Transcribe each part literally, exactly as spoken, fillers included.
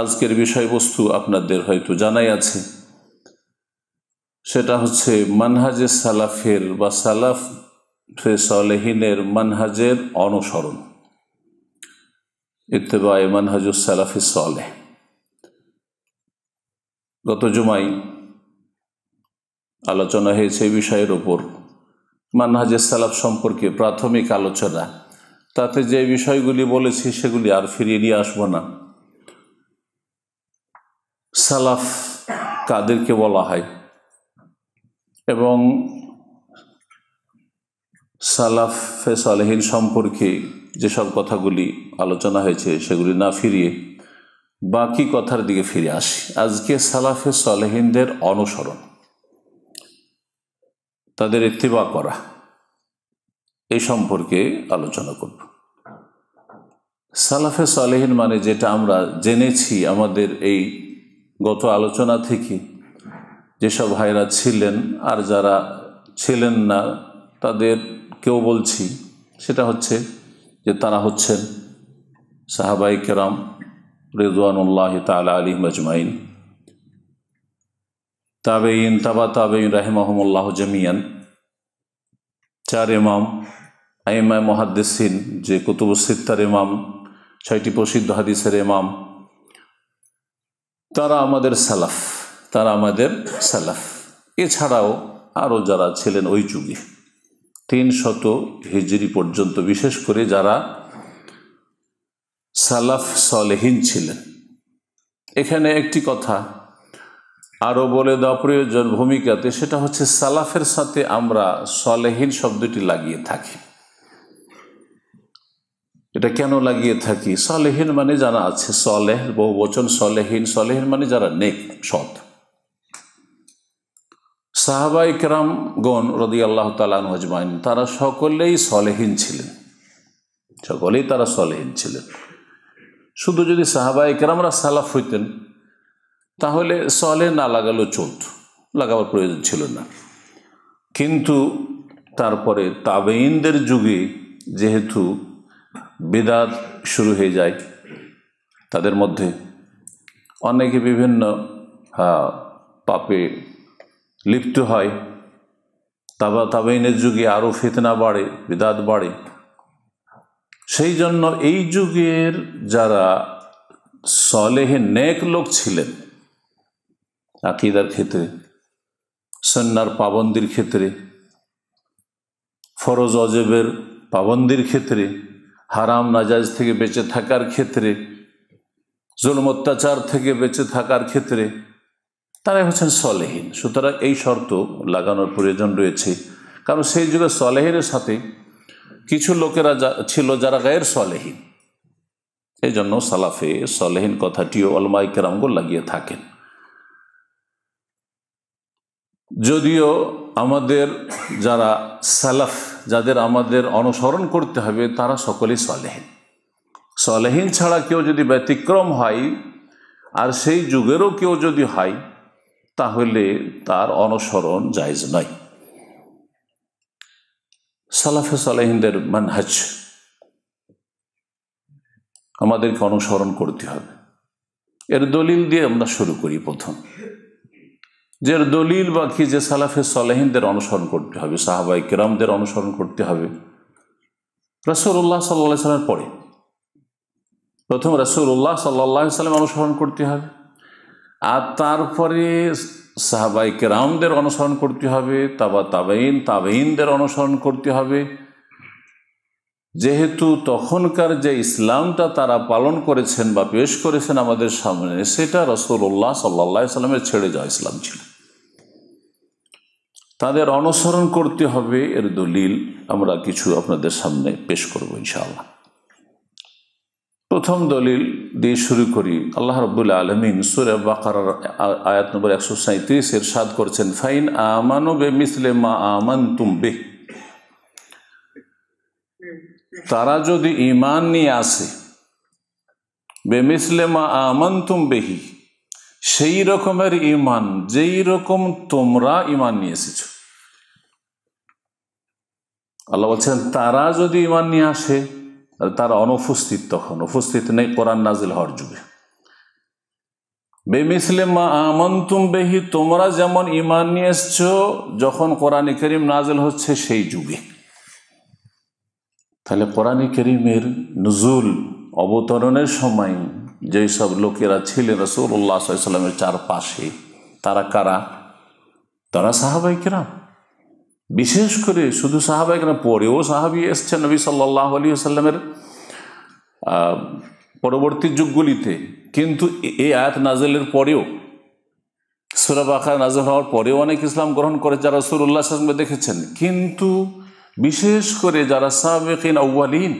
আজকের বিষয়বস্তু আপনাদের হয়তো জানাই আছে, সেটা হচ্ছে মানহাজে সালাফের বা সালাফ সালেহীনের মানহাজের অনুসরণ, ইত্তেবায়ে মানহাজুস সালাফি সালেহ। গত জুমায় আলোচনা হয়েছে এই বিষয়ের ওপর, মানহাজে সালাফ সম্পর্কে প্রাথমিক আলোচনা। তাতে যে বিষয়গুলি বলেছি সেগুলি আর ফিরিয়ে নিয়ে আসবো না। সালাফ কাদেরকে বলা হয় এবং সালাফে সালেহীন সম্পর্কে যেসব কথাগুলি আলোচনা হয়েছে সেগুলি না ফিরিয়ে বাকি কথার দিকে ফিরে আসি। আজকে সালাফে সালেহীনদের অনুসরণ, তাদের ইত্তিবা করা, এই সম্পর্কে আলোচনা করব। সালাফে সালেহীন মানে যেটা আমরা জেনেছি আমাদের এই গত আলোচনা থেকে, যেসব ভাইরা ছিলেন আর যারা ছিলেন না তাদের কেউ বলছি, সেটা হচ্ছে যে তারা হচ্ছেন সাহাবায়ে কেরাম রিদওয়ানুল্লাহি তাআলা আলাইহিম আজমাইন, তাবেঈন তাবা তাবেঈন রাহিমাহুমুল্লাহ জামিয়ান, চার ইমাম আইমায়ে মুহাদ্দিসিন, যে কুতুবুস সিত্তার ইমাম, ছয়টি প্রসিদ্ধ হাদিসের ইমাম, তারা আমাদের সালাফ তারা আমাদের সালাফ এছাড়াও আরও যারা ছিলেন ওই যুগে তিন শত হিজরি পর্যন্ত, বিশেষ করে যারা সালাফ সালেহীন ছিলেন। এখানে একটি কথা আরও বলে দেওয়া প্রয়োজন ভূমিকাতে, সেটা হচ্ছে সালাফের সাথে আমরা সালেহীন শব্দটি লাগিয়ে থাকি। এটা কেন লাগিয়ে থাকি? সালেহীন মানে যারা আছে, সালেহ বহু বচন সালেহীন, সালেহীন মানে যারা নেক, সৎ। সাহাবা ইকরামগণ রাদিয়াল্লাহু তাআলা আনহুম আজমাইন তারা সকলেই সালেহীন ছিলেন, সকলেই তারা সালেহীন ছিলেন। শুধু যদি সাহাবা ইকরামরা সালাফ হইতেন তাহলে সালেহ না লাগালেও চলত, লাগাবার প্রয়োজন ছিল না। কিন্তু তারপরে তাবেঈনদের যুগে যেহেতু বিদআত শুরু হয়ে যায়, তাদের মধ্যে অনেকে বিভিন্ন পাপে লিপ্ত হয়, তাবা তাবেইনের যুগে আরও ফিতনা বাড়ে, বিদআত বাড়ে। সেই জন্য এই যুগের যারা সালেহ নেক লোক ছিলেন আকীদার ক্ষেত্রে, সুন্নাহর পাবন্দির ক্ষেত্রে, ফরজ ওয়াজিবের পাবন্দির ক্ষেত্রে, হারাম নাজায়েজ থেকে বেঁচে থাকার ক্ষেত্রে, জুলম অত্যাচার থেকে বেঁচে থাকার ক্ষেত্রে তারাই হচ্ছেন সালেহীন। সুতরাং এই শর্ত লাগানোর প্রয়োজন রয়েছে, কারণ সেই যুগে সালেহীনের সাথে কিছু লোকেরা ছিল যারা গায়ের সালেহীন। এই জন্য সালাফে সালেহীন কথাটিও উলামায়ে কেরামগণ লাগিয়ে থাকেন। যদিও আমাদের যারা সালাফ, যাদের আমাদের অনুসরণ করতে হবে, তারা সকলেই সালেহীন। সালেহীন ছাড়া কেউ যদি ব্যতিক্রম হয়, আর সেই যুগেরও কেউ যদি হয়, তাহলে তার অনুসরণ জায়েজ নয়। সালাফে সালেহীনদের মানহাজ আমাদেরকে অনুসরণ করতে হবে। এর দলিল দিয়ে আমরা শুরু করি। প্রথম যে দলিল বাকি, যে সালাফে সালেহীনদের অনুসরণ করতে হবে, সাহাবায়ে কেরামদের অনুসরণ করতে হবে রাসূলুল্লাহ সাল্লাল্লাহু আলাইহি ওয়াসাল্লামের পরে। প্রথম রাসূলুল্লাহ সাল্লাল্লাহু আলাইহি ওয়াসাল্লাম অনুসরণ করতে হবে, আর তারপরে সাহাবায়ে কেরামদের অনুসরণ করতে হবে, তাবা তাবেঈন তাবেঈনদের অনুসরণ করতে হবে। যেহেতু তখনকার যে ইসলামটা তারা পালন করেছেন বা পেশ করেছেন আমাদের সামনে, সেটা রাসূলুল্লাহ সাল্লাল্লাহু আলাইহি সাল্লামের ছেড়ে যাওয়া ইসলাম ছিল, তাদের অনুসরণ করতে হবে। এর দলিল আমরা কিছু আপনাদের সামনে পেশ করব ইনশাআল্লাহ। প্রথম দলিল দিয়ে শুরু করি। আল্লাহ রাব্বুল আলামিন সূরা বাকারার আয়াত নম্বর একশো সাঁইত্রিশ ইরশাদ করছেন, ফাইন আমানু বিমিসলি মা আমানতুম বিহ, তারা যদি ইমান নিয়ে আসে, বেমিসলে মা আমানতুম বিহি, সেই রকমের ইমান যেই রকম তোমরা ইমান নিয়ে এসেছ। আল্লাহ বলছেন তারা যদি ইমান নিয়ে আসে, তারা অনুপস্থিত, তখন উপস্থিত নেই কোরআন নাজিল হওয়ার যুগে। বেমিসলিমা আমন্তুম বেহি, তোমরা যেমন ইমান নিয়ে এসছো যখন কোরআন করিম নাজিল হচ্ছে সেই যুগে। তাহলে কোরআন করিমের নজুল অবতরণের সময় যেই সব লোকেরা ছিলেন রাসূলুল্লাহ সাল্লাল্লাহু আলাইহি ওয়াসাল্লামের চারপাশে, তারা কারা? তারা সাহাবায়ে কেরাম। বিশেষ করে শুধু সাহাবায়ে কেরাম, পরেও সাহাবী এসছেন নবী সাল্লাল্লাহু আলাইহি ওয়াসাল্লামের পরবর্তী যুগগুলিতে। কিন্তু এই আয়াত নাজিলের পরেও, সূরা বাকারা নাজিল হওয়ার পরেও অনেক ইসলাম গ্রহণ করে যারা রাসূলুল্লাহ সাল্লাল্লাহু আলাইহি ওয়াসাল্লামকে দেখেছেন। কিন্তু বিশেষ করে যারা সাবেকিন আউয়ালিন,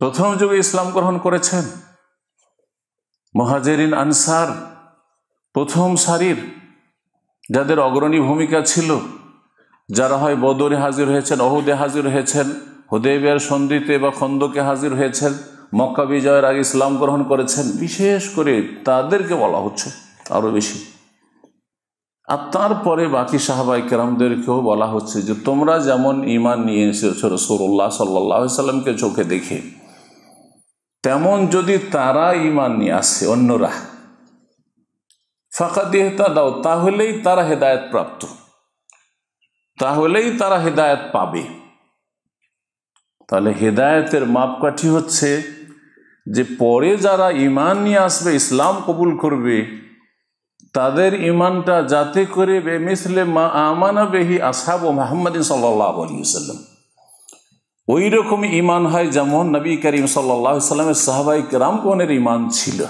প্রথম যুগে ইসলাম গ্রহণ করেছেন, মুহাজিরিন আনসার, প্রথম সারির যাদের অগ্রণী ভূমিকা ছিল, যারা হয় বদরে হাজির হয়েছেন, ওহুদে হাজির হয়েছেন, হুদায়বিয়ার সন্ধিতে বা খন্দকে হাজির হয়েছেন, মক্কা বিজয়ের আগে ইসলাম গ্রহণ করেছেন, বিশেষ করে তাদেরকে বলা হচ্ছে আরও বেশি। আর তারপরে বাকি সাহাবায়ে কেরামদেরকেও বলা হচ্ছে যে তোমরা যেমন ঈমান নিয়ে এসেছো রাসূলুল্লাহ সাল্লাল্লাহু আলাইহি ওয়াসাল্লামকে চোখে দেখে, তেমন যদি তারা ঈমান নিয়ে আসে অন্যরা, ফাকাদ ইহতাদাও, তাহলেই তারা হেদায়েত প্রাপ্ত, তাহলেই তারা হেদায়েত পাবে। তাহলে হেদায়েতের মাপকাঠি হচ্ছে যে পরে যারা ঈমান নিয়ে আসবে, ইসলাম কবুল করবে, তাদের ইমানটা যাতে করে বেমিসলে মা আমানা বেহি আসহাবু মুহাম্মাদিন সাল্লাল্লাহু আলাইহি ওয়াসাল্লাম, ওই রকম ইমান হয় যেমন নবী করিম সাল্লাল্লাহু আলাইহি ওয়াসাল্লামের সাহাবায়ে কেরামগণের ইমান ছিল।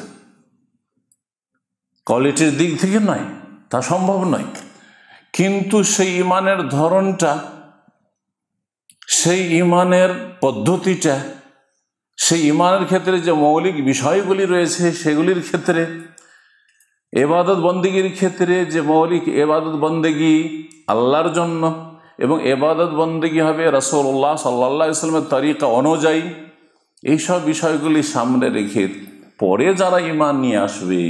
কোয়ালিটির দিক থেকে নয়, তা সম্ভব নয়, কিন্তু সেই ইমানের ধরনটা, সেই ইমানের পদ্ধতিটা, সেই ইমানের ক্ষেত্রে যে মৌলিক বিষয়গুলি রয়েছে, সেগুলির ক্ষেত্রে, এবাদত বন্দেগীর ক্ষেত্রে যে মৌলিক এবাদত বন্দেগী আল্লাহর জন্য, এবং এবাদত বন্দেগী হবে রাসূলুল্লাহ সাল্লাল্লাহু আলাইহি ওয়াসাল্লামের তরিকা অনুযায়ী, এইসব বিষয়গুলি সামনে রেখে পরে যারা ঈমান নিয়ে আসবে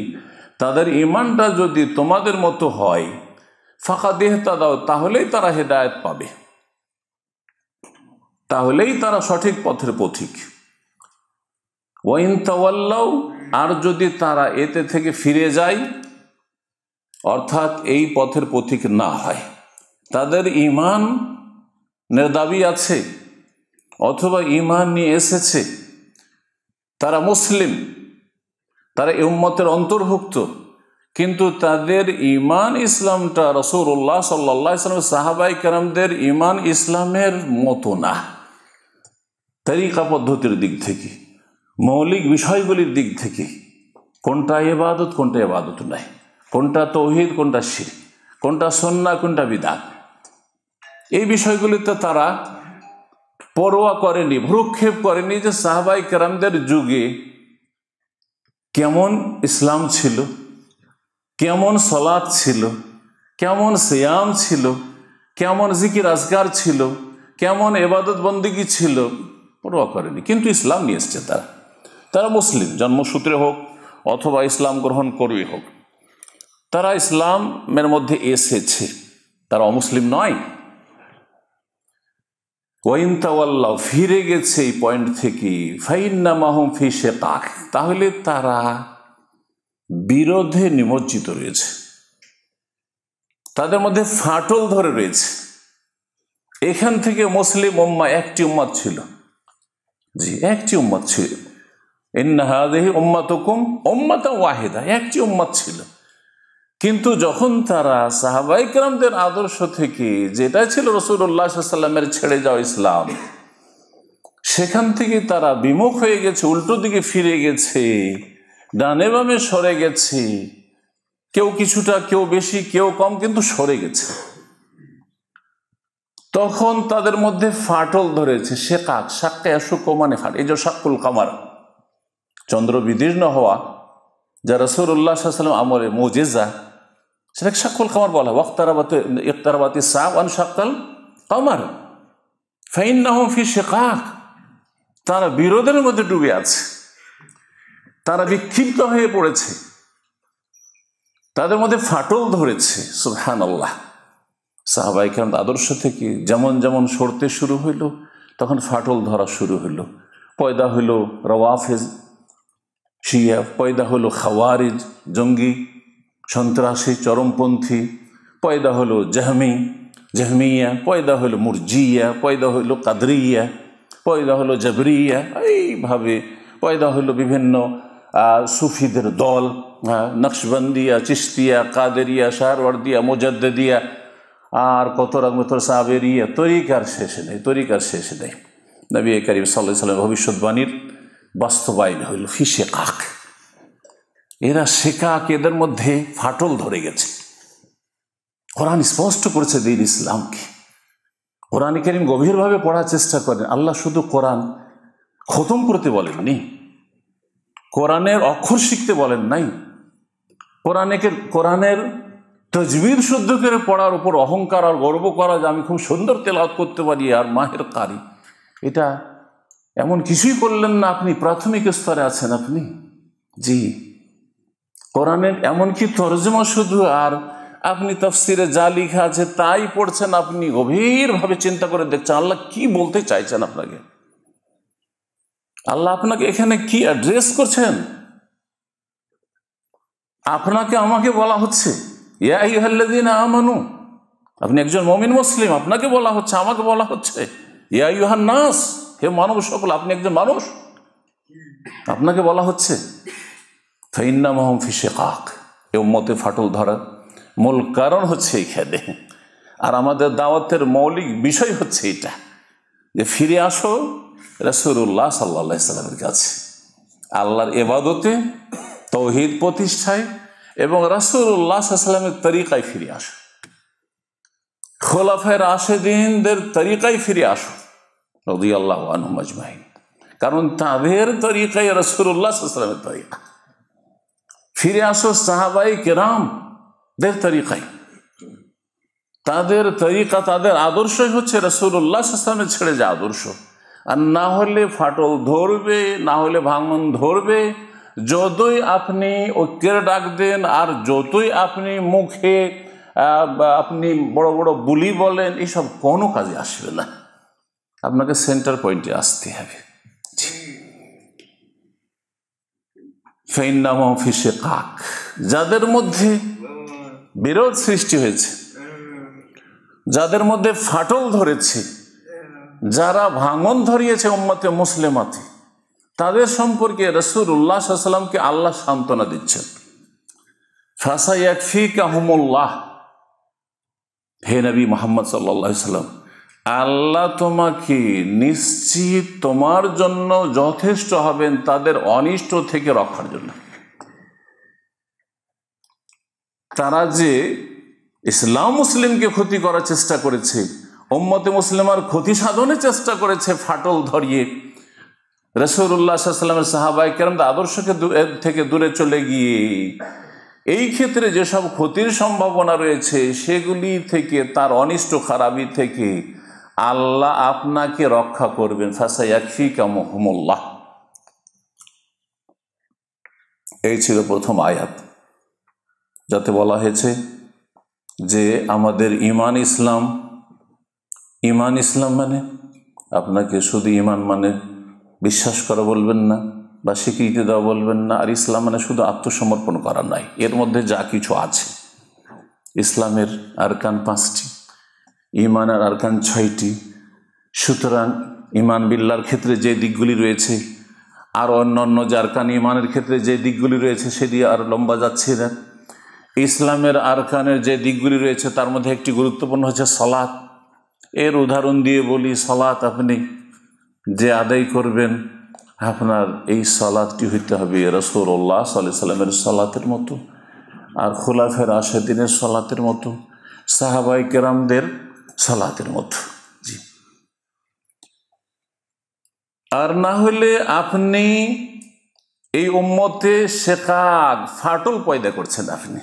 তাদের ঈমানটা যদি তোমাদের মতো হয়, ফাকাদ ইহতাদাও, তাহলেই তারা হেদায়েত পাবে, তাহলেই তারা সঠিক পথের পথিক। ওয়া ইন তাওয়াল্লাউ, আর যদি তারা এতে থেকে ফিরে যায়, অর্থাৎ এই পথের পথিক না হয়, তাদের ঈমানের দাবি আছে অথবা ঈমান নিয়ে এসেছে, তারা মুসলিম, তারা এই উম্মতের অন্তর্ভুক্ত, কিন্তু তাদের ঈমান ইসলামটা রাসূলুল্লাহ সাল্লাল্লাহু আলাইহি ওয়াসাল্লাম সাহাবায়ে কেরামদের ঈমান ইসলামের মতো না, তরিকা পদ্ধতির দিক থেকে, মৌলিক বিষয়গুলির দিক থেকে, কোনটা ইবাদত কোনটা ইবাদত নয়, কোনটা তাওহীদ কোনটা শিরক, কোনটা সুন্নাহ কোনটা বিদআত, এই বিষয়গুলিতে তারা পরোয়া করেনি, ভ্রুক্ষেপ করেনি যে সাহাবায়ে কেরামদের যুগে কেমন ইসলাম ছিল, কেমন সালাত ছিল, কেমন সিয়াম ছিল, কেমন জিকির আজকার ছিল, কেমন ইবাদত বন্দেগী ছিল, পরোয়া করেনি, কিন্তু ইসলাম নিয়ে এসেছে তারা। তারা মুসলিম জন্মসূত্রে হোক অথবা ইসলাম গ্রহণ করবে হোক, তারা ইসলামের মধ্যে এসেছে, তারা অমুসলিম নয়। ওয়াইন তাওয়াল্লাহ, ফিরে গেছে এই পয়েন্ট থেকে, ফাইন্নামাহুম ফি শিকাক, তাহলে তারা বিরোধে নিমজ্জিত রয়েছে, তাদের মধ্যে ফাটল ধরে রয়েছে। এখান থেকে মুসলিম উম্মাহ একটি উম্মাহ ছিল, জি একটি উম্মাহ ছিল, ইন্না হাযিহি উম্মাতুকুম উম্মাতান ওয়াহিদা, একটি উম্মাহ ছিল। কিন্তু যখন তারা সাহাবায়ে কেরামদের আদর্শ থেকে, যেটা ছিল রাসূলুল্লাহ সাল্লাল্লাহু আলাইহি ওয়াসাল্লামের ছেড়ে যাওয়া ইসলাম, সেখান থেকে তারা বিমুখ হয়ে গেছে, উল্টো দিকে ফিরে গেছে, ডানে বামে সরে গেছে, কেউ কিছুটা, কেউ বেশি, কেউ কম, কিন্তু সরে গেছে। তখন তাদের মধ্যে ফাটল ধরেছে, শিকাক, শাক্কে আশুকু মানে ফাটল, এই যে শাক্কুল কামার, চন্দ্র বিদীর্ণ হওয়া, যা রাসূলুল্লাহ সাল্লাল্লাহু আলাইহি ওয়াসাল্লাম আমলে মুজিজা, সেটাকে শাক্কুল কামার বলা হয়। ওয়াক্তারাবাত ইক্তারাবাতি সাআ ওয়ান শাক্কাল কামার ফাইন্নাহুম ফি শিকাক, তারা বিরোধের মধ্যে ডুবে আছে, তারা বিক্ষিপ্ত হয়ে পড়েছে, তাদের মধ্যে ফাটল ধরেছে। সুবহানাল্লাহ, সাহাবায়ে কেরাম আদর্শ থেকে যেমন যেমন সরতে শুরু হইল, তখন ফাটল ধরা শুরু হইল, পয়দা হইল রওয়াফেজ, শিয়া পয়দা হলো খাওয়ারিজ জঙ্গি সন্ত্রাসী চরমপন্থী, পয়দা হলো জাহমি জাহমিয়া, পয়দা হলো মুরজিয়া, পয়দা হলো কাদরিয়া, পয়দা হলো জাবরিয়া, এইভাবে পয়দা হলো বিভিন্ন সুফিদের দল, নকশবন্দিয়া, চিশতিয়া, কাদেরিয়া, শাহরওয়ার্দিয়া, মুজাদ্দিদিয়া, আর কত রকম তোর সাবেরিয়া। তরিকার শেষ নেই, তরিকার শেষ নেই। নবী করিম সাল্লাল্লাহু আলাইহি ওয়াসাল্লামের ভবিষ্যৎবাণীর বাস্তবায়ন হইল ফি শিকাক। এরা শিকাক, এদের মধ্যে ফাটল ধরে গেছে। কোরআন স্পষ্ট করেছে দীন ইসলামকে। কোরআন কারীম গভীরভাবে পড়ার চেষ্টা করেন। আল্লাহ শুধু কোরআন খতম করতে বলেননি, কোরআনের অক্ষর শিখতে বলেন নাই, কোরআনে কোরআনের তাজবীর শুদ্ধ করে পড়ার উপর অহংকার আর গর্ব করা যে আমি খুব সুন্দর তেলাওয়াত করতে পারি আর মাহের কারি, এটা এমন কিছুই করলেন না। আপনি প্রাথমিক স্তরে আছেন আপনি। জি, কোরআনের এমনকি তরজমা শুধু, আর আপনি তাফসিরে যা লেখা আছে তাই পড়ছেন। আপনি গভীরভাবে চিন্তা করে দেখছেন আল্লাহ কি বলতে চাইছেন আপনাকে, আল্লাহ আপনাকে এখানে কি অ্যাড্রেস করছেন। আপনাকে আমাকে বলা হচ্ছে ইয়া আইয়ুহাল্লাযীনা আমানু, আপনি একজন মুমিন মুসলিম, আপনাকে বলা হচ্ছে, আমাকে বলা হচ্ছে ইয়া আইয়ুহান নাস, হে মানব সকল, আপনি একজন মানুষ, আপনাকে বলা হচ্ছে ফাইন্নাহুম ফি শিকাক। এই উম্মতে ফাটল ধরার মূল কারণ হচ্ছে এইখানে, আর আমাদের দাওয়াতের মৌলিক বিষয় হচ্ছে এটা যে ফিরে আসো রাসূলুল্লাহ সাল্লাল্লাহু আলাইহি সাল্লামের কাছে, আল্লাহর ইবাদতে, তাওহীদ প্রতিষ্ঠায় এবং রাসূলুল্লাহ সাল্লাল্লাহু আলাইহি সাল্লামের তরিকায় ফিরে আসো, খোলাফায়ে রাশেদীনদের তরিকায় ফিরে আসো রাদিয়াল্লাহু আনহুম আজমাইন। কারণ তাদের তরিকায় রাসূলুল্লাহ সাল্লাল্লাহু আলাইহি সাল্লামের তরিকা। ফিরে আসো সাহাবায়ে কেরাম দের তরিকায়, তাদের তরিকা, তাদের আদর্শই হচ্ছে রাসূলুল্লাহ সাল্লাল্লাহু আলাইহি সাল্লামের ছেড়ে যা আদর্শ। আর না হলে ফাটল ধরবে, না হলে ভাঙন ধরবে। যতই আপনি ঐক্যের ডাক দেন আর যতই আপনি মুখে আপনি বড় বড় বুলি বলেন, এসব কোনো কাজে আসবে না। আপনাকে সেন্টার পয়েন্টে আসতে হবে। ফাইন্নাহুম ফি শিকাক, যাদের মধ্যে বিরোধ সৃষ্টি হয়েছে, যাদের মধ্যে ফাটল ধরেছে, যারা ভাঙন ধরিয়েছে উম্মতে মুসলিমাতে, তাদের সম্পর্কে রাসূলুল্লাহ সাল্লাল্লাহু আলাইহি সাল্লামকে আল্লাহ সান্ত্বনা দিচ্ছেন ফাসায়াকফিকাহুমুল্লাহ, হে নবী মুহাম্মদ সাল্লাল্লাহু আলাইহি সাল্লাম, আল্লাহ তোমাকে নিশ্চিত তোমার জন্য যথেষ্ট হবেন তাদের অনিষ্ট থেকে রক্ষার জন্য। তারা যে ইসলাম মুসলিমকে ক্ষতি করার চেষ্টা করেছে, উম্মতে মুসলিমার ক্ষতি সাধনের চেষ্টা করেছে ফাটল ধরিয়ে, রাসূলুল্লাহ সাল্লাল্লাহু আলাইহি সাল্লামের সাহাবায়ে কেরামদের আদর্শকে থেকে দূরে চলে গিয়ে এই ক্ষেত্রে যেসব ক্ষতির সম্ভাবনা রয়েছে সেগুলি থেকে, তার অনিষ্ট খারাপি থেকে আল্লাহ আপনাকে রক্ষা করবেন ফাসায়াকফিকাহুমুল্লাহ। এই ছিল প্রথম আয়াত, যাতে বলা হয়েছে যে আমাদের ইমান ইসলাম, ইমান ইসলাম মানে আপনাকে শুধু ইমান মানে বিশ্বাস করা বলবেন না বা স্বীকৃতি দেওয়া বলবেন না, আর ইসলাম মানে শুধু আত্মসমর্পণ করা নাই, এর মধ্যে যা কিছু আছে। ইসলামের আরকান পাঁচটি, ইমানের আরকান ছয়টি। সুতরাং ইমান বিল্লাহর ক্ষেত্রে যে দিকগুলি রয়েছে আর অন্য অন্য যে আরকান ইমানের ক্ষেত্রে যে দিকগুলি রয়েছে সেটি আর লম্বা যাচ্ছে না। ইসলামের আরকানের যে দিকগুলি রয়েছে তার মধ্যে একটি গুরুত্বপূর্ণ হচ্ছে সালাত। এর উদাহরণ দিয়ে বলি, সালাত আপনি যে আদায় করবেন আপনার এই সালাতটি হইতে হবে রাসূলুল্লাহ সাল্লাল্লাহু আলাইহি সাল্লামের সালাতের মতো, আর খোলাফায়ে রাশেদীনের সালাতের মতো, সাহাবায়ে কেরামদের সালাতের মতো। জি, আর না হলে আপনি এই উম্মতে শিকাক, ফাটল পয়দা করছেন, আপনি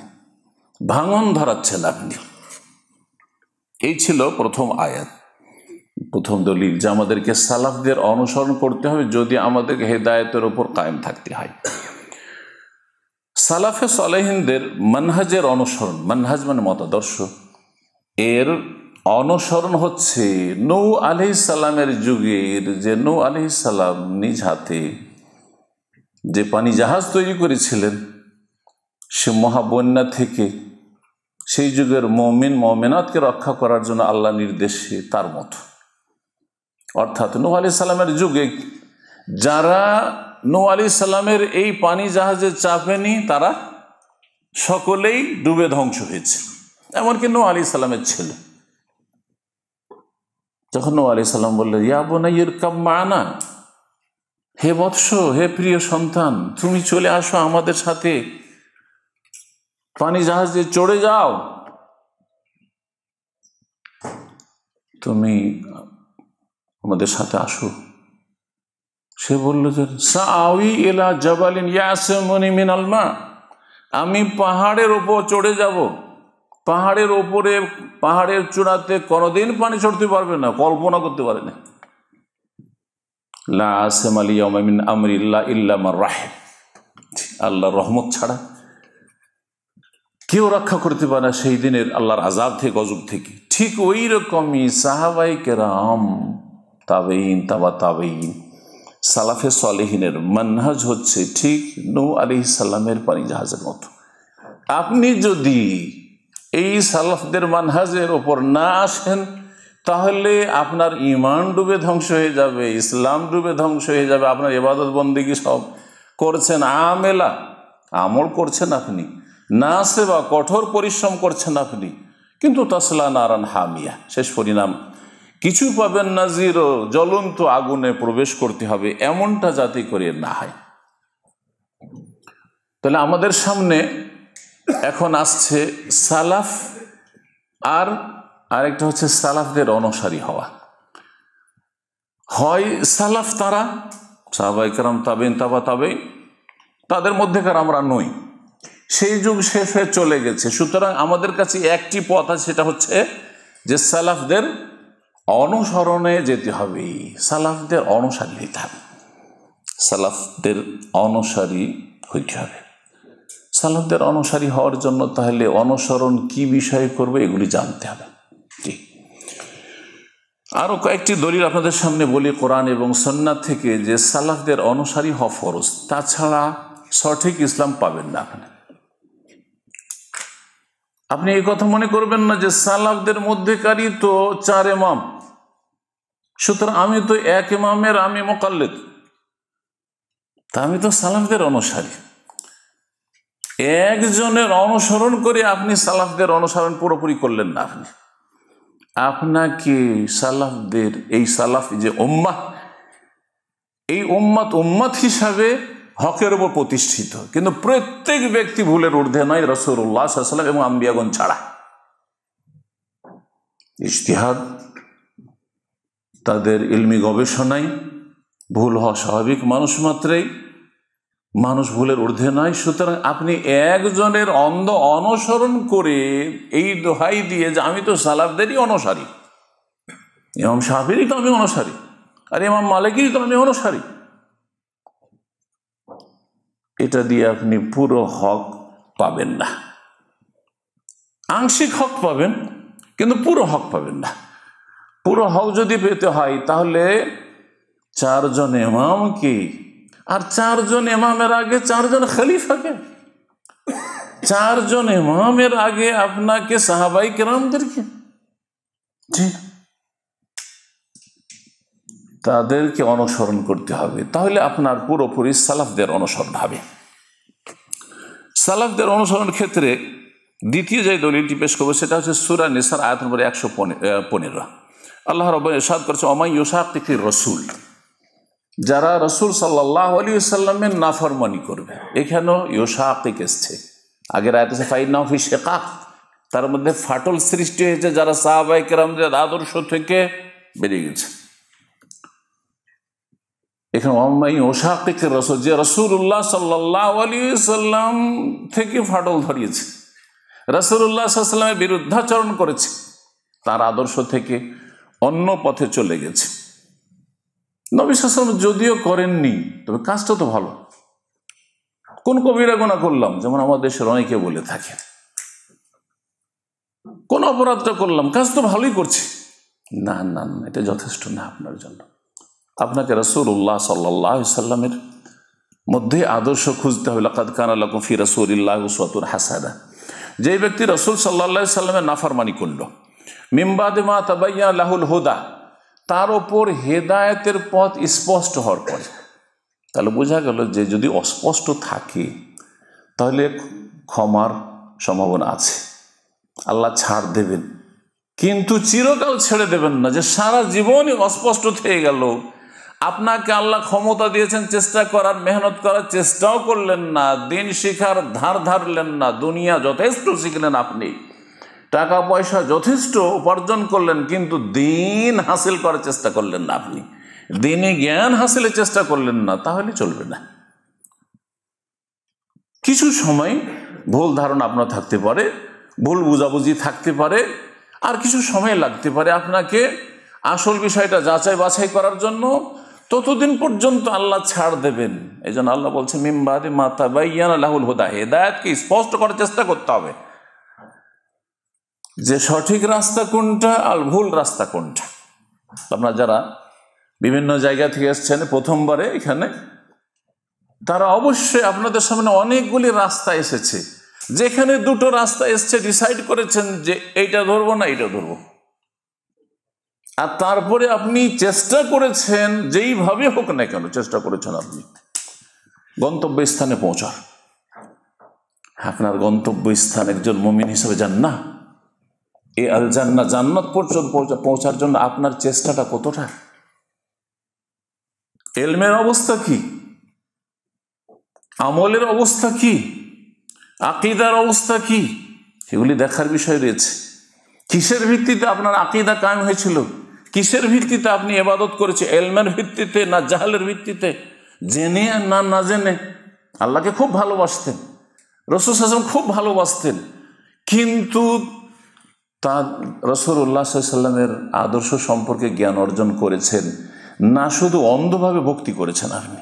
ভাঙন ধরাচ্ছেন আপনি। এই ছিল প্রথম আয়াত, প্রথম দলিল যে আমাদেরকে সালাফদের অনুসরণ করতে হবে যদি আমাদেরকে হেদায়েতের উপর কায়েম থাকতে হয়। সালাফে সালেহিনদের মানহাজের অনুসরণ, মানহাজ মানে মতাদর্শ, এর অনুসরণ হচ্ছে নূহ আলাইহিস সালামের যুগের, যে নূহ আলাইহিস সালাম নিজ হাতে যে পানি জাহাজ তৈরি করেছিলেন সে মহাবন্যা থেকে সেই যুগের মুমিন মুমিনাতকে রক্ষা করার জন্য আল্লাহ নির্দেশে তার মতো। অর্থাৎ নূহ আলাইহিস সালামের যুগে যারা নূহ আলাইহিস সালামের এই পানি জাহাজে চাপেনি তারা সকলেই ডুবে ধ্বংস হয়েছে, এমনকি নূহ আলাইহিস সালামের ছেলে। যখন নূহ আলাইহিস সালাম বললেন, ইয়া বুনাইয়া ইরকাব মা'ানা, হে বৎস, হে প্রিয় সন্তান, তুমি চলে আসো আমাদের সাথে, পানি জাহাজে চড়ে যাও, তুমি আমাদের সাথে আসো। সে বলল যে সাআউই ইলা জাবালিন ইয়াসমুনি মিনাল মা, আমি পাহাড়ের উপর চড়ে যাব। পাহাড়ের উপরে, পাহাড়ের চূড়াতে কোনোদিন পানি চড়তে পারবে না, কল্পনা করতে পারে না। লা আসম আল ইয়াউমা মিন আমরিল্লাহ ইল্লা মান রাহিম, আল্লাহর রহমত ছাড়া কেউ রক্ষা করতে পারে না সেই দিনের আল্লাহর আযাব থেকে, গজব থেকে। ঠিক ওই রকমই সাহাবায়ে কেরাম, তাবেইন, তাবা তাবেইন, সালাফে সালেহিনের মানহাজ হচ্ছে ঠিক নূহ আলাইহিস সালামের পানি জাহাজের মতো। আপনি যদি এই সালাফদের মানহাজের ওপর না আসেন তাহলে আপনার ঈমান ডুবে ধ্বংস হয়ে যাবে, ইসলাম ডুবে ধ্বংস হয়ে যাবে। আপনার ইবাদত বন্দেগী সব করছেন আমেলা, আমল করছেন আপনি, না সেবা কঠোর পরিশ্রম করছেন আপনি, কিন্তু তাসলা নারান হামিয়া, শেষ পরিণাম কিছু পাবেন না, জিরো, জ্বলন্ত আগুনে প্রবেশ করতে হবে, এমনটা যাতে করে না হয়। তাহলে আমাদের সামনে এখন আসছে সালাফ, আর আরেকটা হচ্ছে সালাফদের অনুসারী হওয়া। হয় সালাফ তারা সাহাবায়ে কেরাম, তাবেইন, তাবা তাবেইন, তাদের মধ্যেকার আমরা নই, সেই যুগ শেষ হয়ে চলে গেছে। সুতরাং আমাদের কাছে একটি পথ আছে, সেটা হচ্ছে যে সালাফদের অনুসরণে যেতে হবে, সালাফদের অনুসারী হইতে হবে, সালাফদের অনুসারী হইতে হবে। সালাফদের অনুসারী হওয়ার জন্য তাহলে অনুসরণ কি বিষয়ে করবে এগুলি জানতে হবে। ঠিক আরও কয়েকটি দলিল আপনাদের সামনে বলি কোরআন এবং সুন্নাহ থেকে যে সালাফদের অনুসারী হওয়া ফরজ, তাছাড়া সঠিক ইসলাম পাবেন না। আপনি আপনি এই কথা মনে করবেন না যে সালাফদের মধ্যেকারই তো চার ইমাম, সুতরাং আমি তো এক ইমামের আমি মুকাল্লিদ, তা আমি তো সালাফদের অনুসারী। একজনের অনুসরণ করে আপনি সালাফদের অনুসরণ পুরোপুরি করলেন না। আপনি আপনাকে সালাফদের, এই সালাফ যে উম্মাহ, এই উম্মাত উম্মাত হিসাবে হকের উপর প্রতিষ্ঠিত, কিন্তু প্রত্যেক ব্যক্তি ভুলের ঊর্ধ্বে নয়, রাসূলুল্লাহ সাল্লাল্লাহু আলাইহি ওয়াসাল্লাম এবং আম্বিয়াগণ ছাড়া। ইজতিহাদ, তাদের ইলমি গবেষণায় ভুল হওয়া স্বাভাবিক, মানুষ মাত্রেই, মানুষ ভুলের ঊর্ধ্বে নয়। সুতরাং আপনি একজনের অন্ধ অনুসরণ করে এই দোহাই দিয়ে যে আমি তো সালাফদেরই অনুসারী, ইমাম শাফিঈরই তো আমি অনুসারী, আর ইমাম মালিকেরই তো আমি অনুসারী, এটা দিয়ে আপনি পুরো হক পাবেন না। আংশিক হক পাবেন কিন্তু পুরো হক পাবেন না। পুরো হক যদি পেতে হয় তাহলে চারজন ইমাম কি, আর চারজন ইমামের আগে চারজন খলিফাকে, চারজন ইমামের আগে আপনাকে সাহাবায়ে কেরামদেরকে, ঠিক তাদেরকে অনুসরণ করতে হবে। তাহলে আপনার পুরোপুরি সালাফদের অনুসরণ হবে। সালাফদের অনুসরণ ক্ষেত্রে দ্বিতীয় যে দলিলটি পেশ করবো সেটা হচ্ছে সূরা নিসার আয়াত নম্বর একশো পনেরো আল্লাহ রাব্বুল ইরশাদ করেছে, ওয়া মান ইউশাকিকির রাসূল, যারা রাসূল সাল্লাল্লাহু আলাইহি ওয়াসাল্লামের নাফরমানি করবে। এখানেও ইউশাকিক এসছে, আগের আয়াত আছে ফাইন্নাহু ফি শিকাক, তার মধ্যে ফাটল সৃষ্টি হয়েছে যারা সাহাবায়ে কেরামদের আদর্শ থেকে বেরিয়ে গেছে। এখানে ওমাই ওশাকিকের রাসূল, যে রাসূলুল্লাহ সাল্লাল্লাহু আলাইহি ওয়াসাল্লাম থেকে ফাটল ধরিয়েছে, রাসূলুল্লাহ সাল্লাল্লাহু আলাইহি ওয়াসাল্লামের বিরুদ্ধাচরণ করেছে, তার আদর্শ থেকে অন্য পথে চলে গেছে। নবী সাল্লাল্লাহু আলাইহি ওয়াসাল্লাম যদিও করেননি, তবে কাজটা তো ভালো। কোন কবিরা গুনাহ করলাম, যেমন আমাদের দেশের অনেকে বলে থাকে, কোন অপরাধটা করলাম, কাজ তো ভালোই করছি, না না না, এটা যথেষ্ট না আপনার জন্য। আপনাকে রাসূলুল্লাহ সাল্লাল্লাহু আলাইহি ওয়াসাল্লামের মধ্যে আদর্শ খুঁজতে হবে। লাকাদ কানা লাকুম ফি রাসূলিল্লাহি উসওয়াতুন হাসানা। যে ব্যক্তি রাসূল সাল্লাল্লাহু আলাইহি সাল্লামের নাফরমানি করল, মিন বাদি মা তাবায়্যানা লাহুল হুদা, তার উপর হেদায়েতের পথ স্পষ্ট হওয়ার পর। তাহলে বোঝা গেল যে যদি অস্পষ্ট থাকে তাহলে ক্ষমার সম্ভাবনা আছে, আল্লাহ ছাড় দেবেন, কিন্তু চিরকাল ছেড়ে দেবেন না। যে সারা জীবনই অস্পষ্ট থেকে গেল, আপনাকে আল্লাহ ক্ষমতা দিয়েছেন চেষ্টা করার, মেহনত করার চেষ্টাও করলেন না, দিন শিখার ধার ধারলেন না, দুনিয়া যথেষ্ট শিখলেন, আপনি টাকা পয়সা যথেষ্ট উপার্জন করলেন, কিন্তু দিন হাসিল করার চেষ্টা করলেন না, আপনি দিনে জ্ঞান হাসিলের চেষ্টা করলেন না, তাহলে চলবে না। কিছু সময় ভুল ধারণা আপনার থাকতে পারে, ভুল বুঝাবুঝি থাকতে পারে, আর কিছু সময় লাগতে পারে আপনাকে আসল বিষয়টা যাচাই বাছাই করার জন্য। ততদিন পর্যন্ত আল্লাহ ছাড় দেবেন। এই জন্য আল্লাহ বলছে মিন বাদি মা তাবায়্যানা লাহুল হুদা, হেদায়েতকে স্পষ্ট করার চেষ্টা করতে হবে যে সঠিক রাস্তা কোনটা আর ভুল রাস্তা কোনটা। আপনারা যারা বিভিন্ন জায়গা থেকে এসছেন প্রথমবারে এখানে, তারা অবশ্যই আপনাদের সামনে অনেকগুলি রাস্তা এসেছে, যেখানে দুটো রাস্তা এসছে ডিসাইড করেছেন যে এইটা ধরবো না এইটা ধরবো, আর তারপরে আপনি চেষ্টা করেছেন যেইভাবে হোক না কেন চেষ্টা করেছেন আপনি গন্তব্য স্থানে পৌঁছার। আপনার গন্তব্য স্থান একজন মুমিন হিসেবে যান না, এ আল জান্নাত, জান্নাত পর্যন্ত পৌঁছার জন্য আপনার চেষ্টাটা কতটা, ইলমের অবস্থা কি, আমলের অবস্থা কি, আকীদার অবস্থা কি, সেগুলি দেখার বিষয় রয়েছে। কিসের ভিত্তিতে আপনার আকীদা কায়েম হয়েছিল, কিসের ভিত্তিতে আপনি ইবাদত করেছে, ইলমের ভিত্তিতে না জাহলের ভিত্তিতে, জেনে না না জেনে। আল্লাহকে খুব ভালোবাসতেন, রাসূল সাল্লাল্লাহু আলাইহি ওয়াসাল্লাম খুব ভালোবাসতেন, কিন্তু তা রাসূলুল্লাহ সাল্লাল্লাহু আলাইহি ওয়াসাল্লামের আদর্শ সম্পর্কে জ্ঞান অর্জন করেছেন না, শুধু অন্ধভাবে ভক্তি করেছেন আপনি।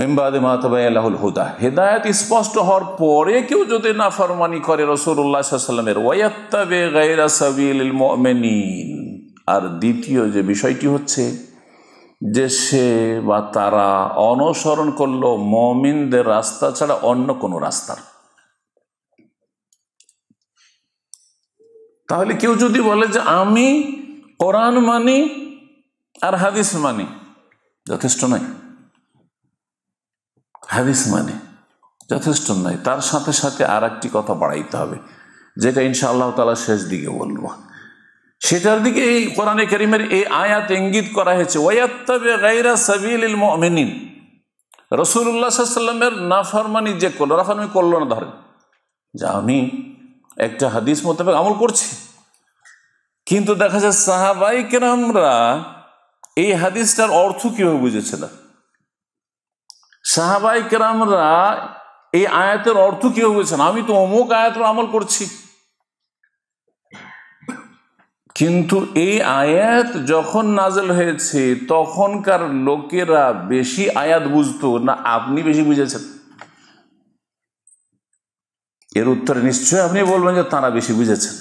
মিম্বাদে মাতাবায়ালাহুল হুদা, হেদায়েত স্পষ্ট হওয়ার পরে কেউ যদি নাফরমানি করে রাসূলুল্লাহ সাল্লাল্লাহু আলাইহি ওয়াসাল্লামের, ওয়ায়াত্তাবি গায়রা সাবিলিল মুমিনিন, আর দ্বিতীয় যে বিষয়টি হচ্ছে যে সে বা তারা অনুসরণ করলো মুমিনদের রাস্তা ছাড়া অন্য কোনো রাস্তার। তাহলে কেউ যদি বলে যে আমি কোরআন মানি আর হাদিস মানি, যথেষ্ট নয়, হাদিস মানে যথেষ্ট নয়, তার সাথে সাথে আর একটি কথা বাড়াইতে হবে, যেটা ইনশাআল্লাহ তাআলা শেষ দিকে বলবো, সেটার দিকে এই কোরআনে কারীমের এই আয়াত ইঙ্গিত করা হয়েছে। ওয়ায়াত্তাবি গায়রা সাবিলিল মুমিনিন, রাসূলুল্লাহ সাল্লাল্লাহু আলাইহি ওয়াসাল্লামের নাফরমানি যে করল, নাফরমানি করলো না, ধরেন যে আমি একটা হাদিস মোতাবেক আমল করছি, কিন্তু দেখা যায় সাহাবাই কেরামরা এই হাদিসটার অর্থ কিভাবে বুঝেছে না, সাহাবাই কেরামরা এই আয়াতের অর্থ কেউ বুঝছেন। আমি তো অমুক আয়াতের আমল করছি, কিন্তু এই আয়াত যখন নাজিল হয়েছে তখনকার লোকেরা বেশি আয়াত বুঝতো না আপনি বেশি বুঝেছেন? এর উত্তরে নিশ্চয় আপনি বলবেন যে তারা বেশি বুঝেছেন।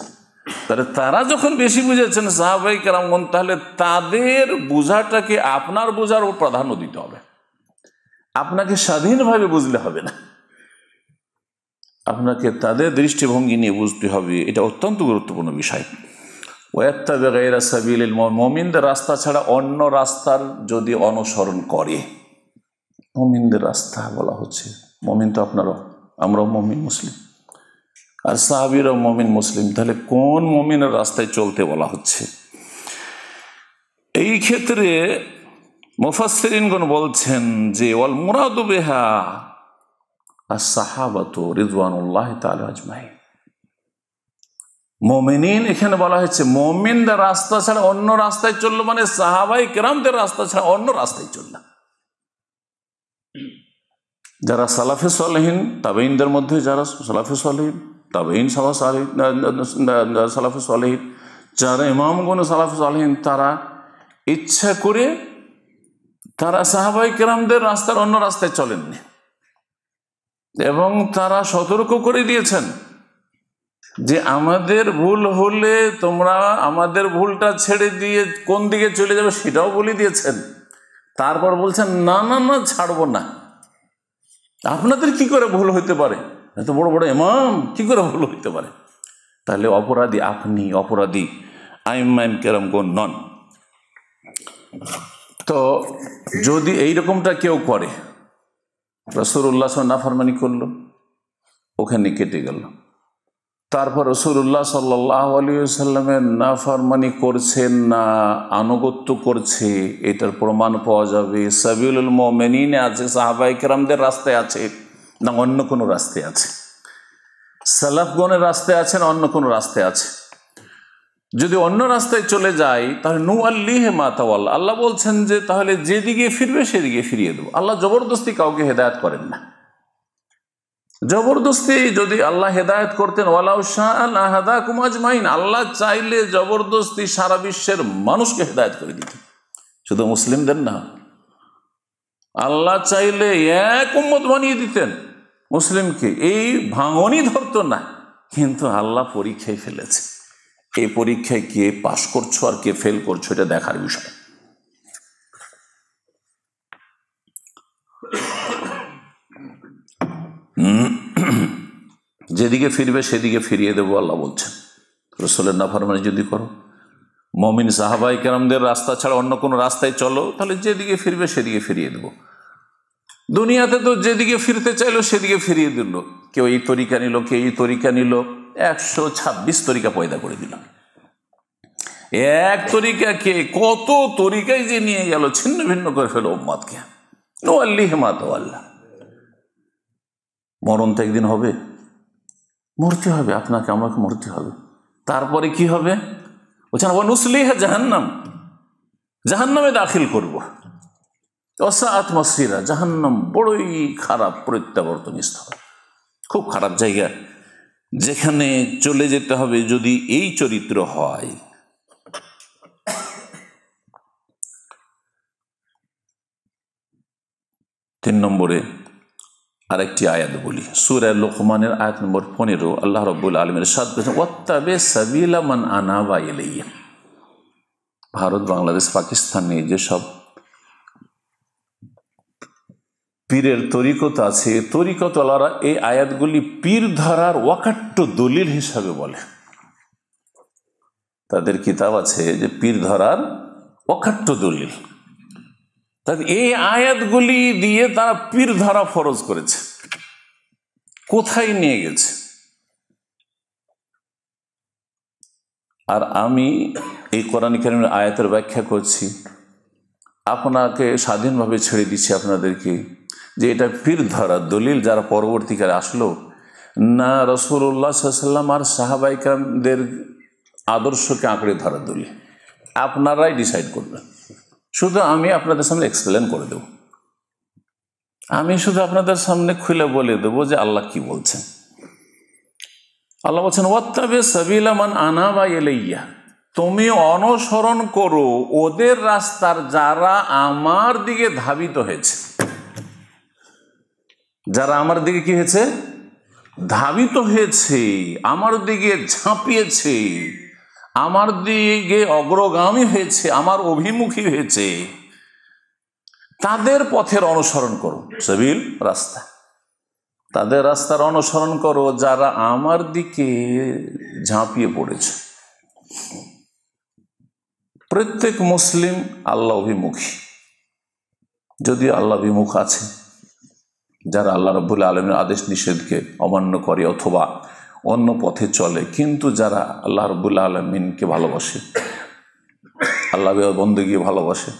তাহলে তারা যখন বেশি বুঝেছেন সাহাবাই কেরামগণ, তাহলে তাদের বোঝাটাকে আপনার বোঝার প্রাধান্য দিতে হবে, আপনাকে স্বাধীনভাবে বুঝলে হবে না, আপনাকে তাদের দৃষ্টিভঙ্গি নিয়ে বুঝতে হবে। এটা অত্যন্ত গুরুত্বপূর্ণ বিষয়। ওয়াত্তাবি গায়রা সাবিলিল মুমিনদের রাস্তা ছাড়া অন্য রাস্তার যদি অনুসরণ করে, মুমিনদের রাস্তা বলা হচ্ছে, মুমিন তো আপনারাও, আমরাও মুমিন মুসলিম, আর সাহাবীরাও মুমিন মুসলিম, তাহলে কোন মুমিনের রাস্তায় চলতে বলা হচ্ছে? এই ক্ষেত্রে মুফাসসিরিনগণ বলছেন যে ওয়াল মুরাদু বিহা আস-সাহাবাতু রিদওয়ানুল্লাহি তাআলা আজমাইন, মুমিনিন এখানে বলা হয়েছে মুমিনদের রাস্তা ছাড়া অন্য রাস্তায় চলল, মানে সাহাবায়ে কেরামদের রাস্তা ছাড়া অন্য রাস্তায় চলল, যারা সালাফে সালেহীন তাবেঈনদের মধ্যে, যারা সালাফে সালেহীন তাবেঈন সালাফে সালেহীন সালাফে সালেহীন যারা ইমামগণ সালাফে সালেহীন, তারা ইচ্ছা করে তারা সাহাবায়ে কেরামদের রাস্তার অন্য রাস্তায় চলেননি, এবং তারা সতর্ক করে দিয়েছেন যে আমাদের ভুল হলে তোমরা আমাদের ভুলটা ছেড়ে দিয়ে কোন দিকে চলে যাবে সেটাও বলে দিয়েছেন। তারপর বলছেন না না না ছাড়ব না। আপনাদের কি করে ভুল হইতে পারে, এত বড় বড় ইমাম কি করে ভুল হইতে পারে? তাহলে অপরাধী আপনি, অপরাধী আইম্মাম কেরামগণ নন। তো যদি এইরকমটা কেউ করে, রাসূলুল্লাহ সাল্লাল্লাহু আলাইহি ওয়াসাল্লাম নাফরমানি করলো, ওখানে কেটে গেল। তারপর রাসূলুল্লাহ সাল্লাল্লাহু আলাইহি ওয়াসাল্লামের নাফরমানি করছেন না, আনুগত্য করছে, এটার প্রমাণ পাওয়া যাবে সাবিলুল মুমিনিনে আছে, সাহাবায়ে কেরামদের রাস্তায় আছে না অন্য কোনো রাস্তায় আছে, সালাফগণের রাস্তায় আছে না অন্য কোনো রাস্তায় আছে। যদি অন্য রাস্তায় চলে যায় তাহলে নু আল্লিহে মাতাওয়াল্লাহ, আল্লাহ বলছেন যে তাহলে যেদিকে ফিরবে সেদিকে ফিরিয়ে দেবো। আল্লাহ জবরদস্তি কাউকে হেদায়েত করেন না, জবরদস্তি যদি আল্লাহ হেদায়েত করতেন ওয়ালাউ শাআ লাহাদাকুম আজমাইন, আল্লাহ চাইলে জবরদস্তি সারা বিশ্বের মানুষকে হেদায়েত করে দিতেন, শুধু মুসলিমদের না। আল্লাহ চাইলে এক উম্মত বানিয়ে দিতেন মুসলিমকে, এই ভাঙনই ধরতো না। কিন্তু আল্লাহ পরীক্ষায় ফেলেছে, এই পরীক্ষায় কে পাশ করছো আর কে ফেল করছো এটা দেখার বিষয়। যেদিকে ফিরবে সেদিকে ফিরিয়ে দেবো আল্লাহ বলছেন। রাসূলের নাফরমানি যদি করো, মুমিন সাহাবায়ে কেরামদের রাস্তা ছাড়া অন্য কোনো রাস্তায় চলো, তাহলে যেদিকে ফিরবে সেদিকে ফিরিয়ে দেবো। দুনিয়াতে তো যেদিকে ফিরতে চাইলো সেদিকে ফিরিয়ে দিল, কেউ এই তরিকা নিল, কেউ এই তরিকা নিল, একশো ছাব্বিশ তরিকা পয়দা করে দিল। এক তরিকা কে কত তরিকায় যে নিয়ে গেল, ছিন্ন ভিন্ন করে ফেলো উম্মতকে। নো আল্লি হেমাতওয়াল্লাহ, মরণ তো একদিন হবে, মরতে হবে, আপনাকে আমাকে মরতে হবে। তারপরে কি হবে? বলছেন নুসলিহা জাহান্নাম, জাহান্নামে দাখিল করবো। অসাআত মাসিরা, জাহান্নাম বড়ই খারাপ প্রত্যাবর্তন স্থল, খুব খারাপ জায়গা যেখানে চলে যেতে হবে যদি এই চরিত্র হয়। তিন নম্বরে আরেকটি আয়াত বলি, সূরা লোকমানের আয়াত নম্বর পনেরো। আল্লাহ রাব্বুল আলামিন ارشاد করেছেন ওয়াত্তাবি সাবিলা মান আনাবা ইলাইহি। ভারত, বাংলাদেশ, পাকিস্তানে যেসব পীরের তরিকত আছে, তরিকতওয়ালারা এই আয়াতগুলি পীর ধারার ওয়াকাট্য দলিল হিসাবে বলে। তাদের কিতাব আছে যে পীর ধারার ওয়াকাট্য দলিল, তাদের এই আয়াতগুলি দিয়ে তারা পীর ধারা ফরজ করেছে। কোথায় নিয়ে গেছে? আর আমি এই কোরআন কারীমের আয়াতের ব্যাখ্যা করছি, আপনাকে স্বাধীনভাবে ছেড়ে দিচ্ছি আপনাদেরকে যে এটা পীর ধারা দলিল, যারা পরবর্তীকালে আসলো না রাসূলুল্লাহ সাল্লাল্লাহু আলাইহি ওয়াসাল্লাম আর সাহাবায়ে কেরামদের আদর্শকে আঁকড়ে ধরার দলিল। আপনারাই ডিসাইড করবেন, শুধু আমি আপনাদের সামনে এক্সপ্লেন করে দেব, আমি শুধু আপনাদের সামনে খুলে বলে দেবো যে আল্লাহ কি বলছেন। আল্লাহ বলছেন ওয়াত্তাবি সাবিলা মান আনাবা ইলাইয়া, তুমি অনুসরণ করো ওদের রাস্তার যারা আমার দিকে ধাবিত হয়েছে, যারা আমার দিকে কি হয়েছে, ধাবিত হয়েছে, আমার দিকে ঝাঁপিয়েছে, আমার দিকে অগ্রগামী হয়েছে, আমার অভিমুখী হয়েছে, তাদের পথের অনুসরণ করো। সাবিল রাস্তা, তাদের রাস্তার অনুসরণ করো যারা আমার দিকে ঝাঁপিয়ে পড়েছে। প্রত্যেক মুসলিম আল্লাহ অভিমুখী, যদি আল্লাহ বিমুখ আছে, যারা আল্লাহ রাব্বুল আলামিনের আদেশ নিষেধকে অমান্য করে অথবা অন্য পথে চলে, কিন্তু যারা আল্লাহ রাব্বুল আলামিনকে ভালোবাসে, আল্লাহ বন্দেগী ভালোবাসে,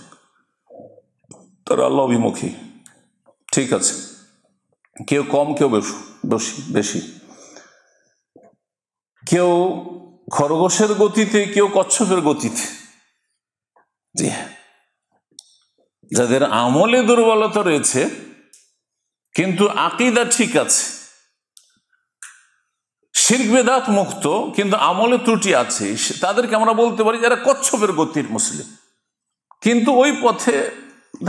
তারা আল্লাহ অভিমুখী। ঠিক আছে, কেউ কম কেউ বেশি বেশি, কেউ খরগোশের গতিতে, কেউ কচ্ছপের গতিতে। জি, যাদের আমলে দুর্বলতা রয়েছে কিন্তু আকীদা ঠিক আছে, শিরক বিদআত মুক্ত কিন্তু আমলে ত্রুটি আছে, তাদেরকে আমরা বলতে পারি যারা কচ্ছপের গতির মুসলিম, কিন্তু ওই পথে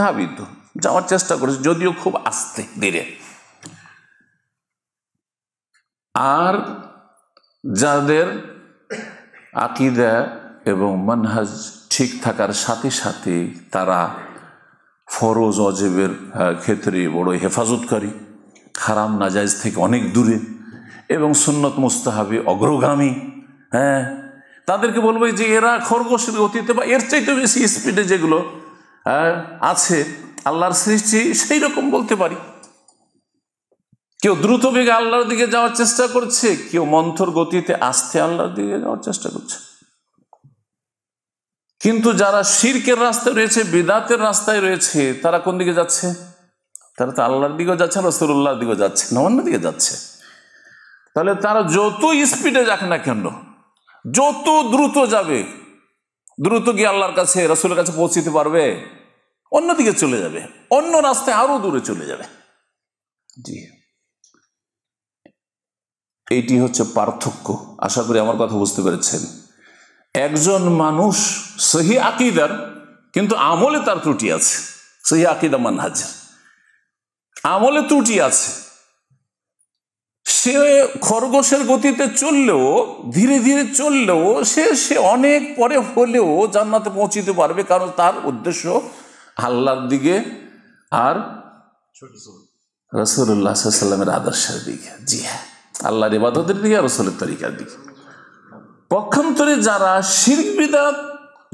ধাবিত যাওয়ার চেষ্টা করেছে, যদিও খুব আস্তে ধীরে। আর যাদের আকীদা এবং মানহাজ ঠিক থাকার সাথে সাথে তারা ফরজ ওয়াজিবের ক্ষেত্রে বড় হেফাজতকারী, হারাম নাজায়েজ থেকে অনেক দূরে এবং সুন্নত মুস্তাহাবে অগ্রগামী, হ্যাঁ তাদেরকে বলবে যে এরা খরগোশের গতিতে বা এর চাইতে বেশি স্পিডে যেগুলো আছে আল্লাহর সৃষ্টি সেই রকম বলতে পারি। কেউ দ্রুত বেগে আল্লাহর দিকে যাওয়ার চেষ্টা করছে, কেউ মন্থর গতিতে আস্তে আল্লাহর দিকে যাওয়ার চেষ্টা করছে। কিন্তু যারা শিরকের রাস্তায় রয়েছে, বিদাতের রাস্তায় রয়েছে, তারা কোন দিকে যাচ্ছে? তারা তো আল্লাহর দিকেও যাচ্ছে, রাসূলুল্লাহর দিকেও যাচ্ছে না, অন্য দিকে যাচ্ছে। তাহলে তারা যত স্পিডে যাক না কেন, যত দ্রুত যাবে, দ্রুত গিয়ে আল্লাহর কাছে রাসূলের কাছে পৌঁছিতে পারবে? অন্যদিকে চলে যাবে, অন্য রাস্তায় আরো দূরে চলে যাবে। জি, এটি হচ্ছে পার্থক্য। আশা করি আমার কথা বুঝতে পেরেছেন। একজন মানুষ সহি আকীদার কিন্তু আমলে তার ত্রুটি আছে, সহি আকীদা মানহাজ আমলে ত্রুটি আছে, সে খরগোশের গতিতে চললেও ধীরে ধীরে চললেও সে সে অনেক পরে হলেও জান্নাতে পৌঁছিতে পারবে, কারণ তার উদ্দেশ্য আল্লাহর দিকে আর রাসূলুল্লাহ সাল্লাল্লাহু আলাইহি ওয়াসাল্লামের আদর্শের দিকে। জি হ্যাঁ, আল্লাহর ইবাদতের দিকে আর রাসূলের তরিকার দিকে। পক্ষান্তরে যারা শিরক বিদআত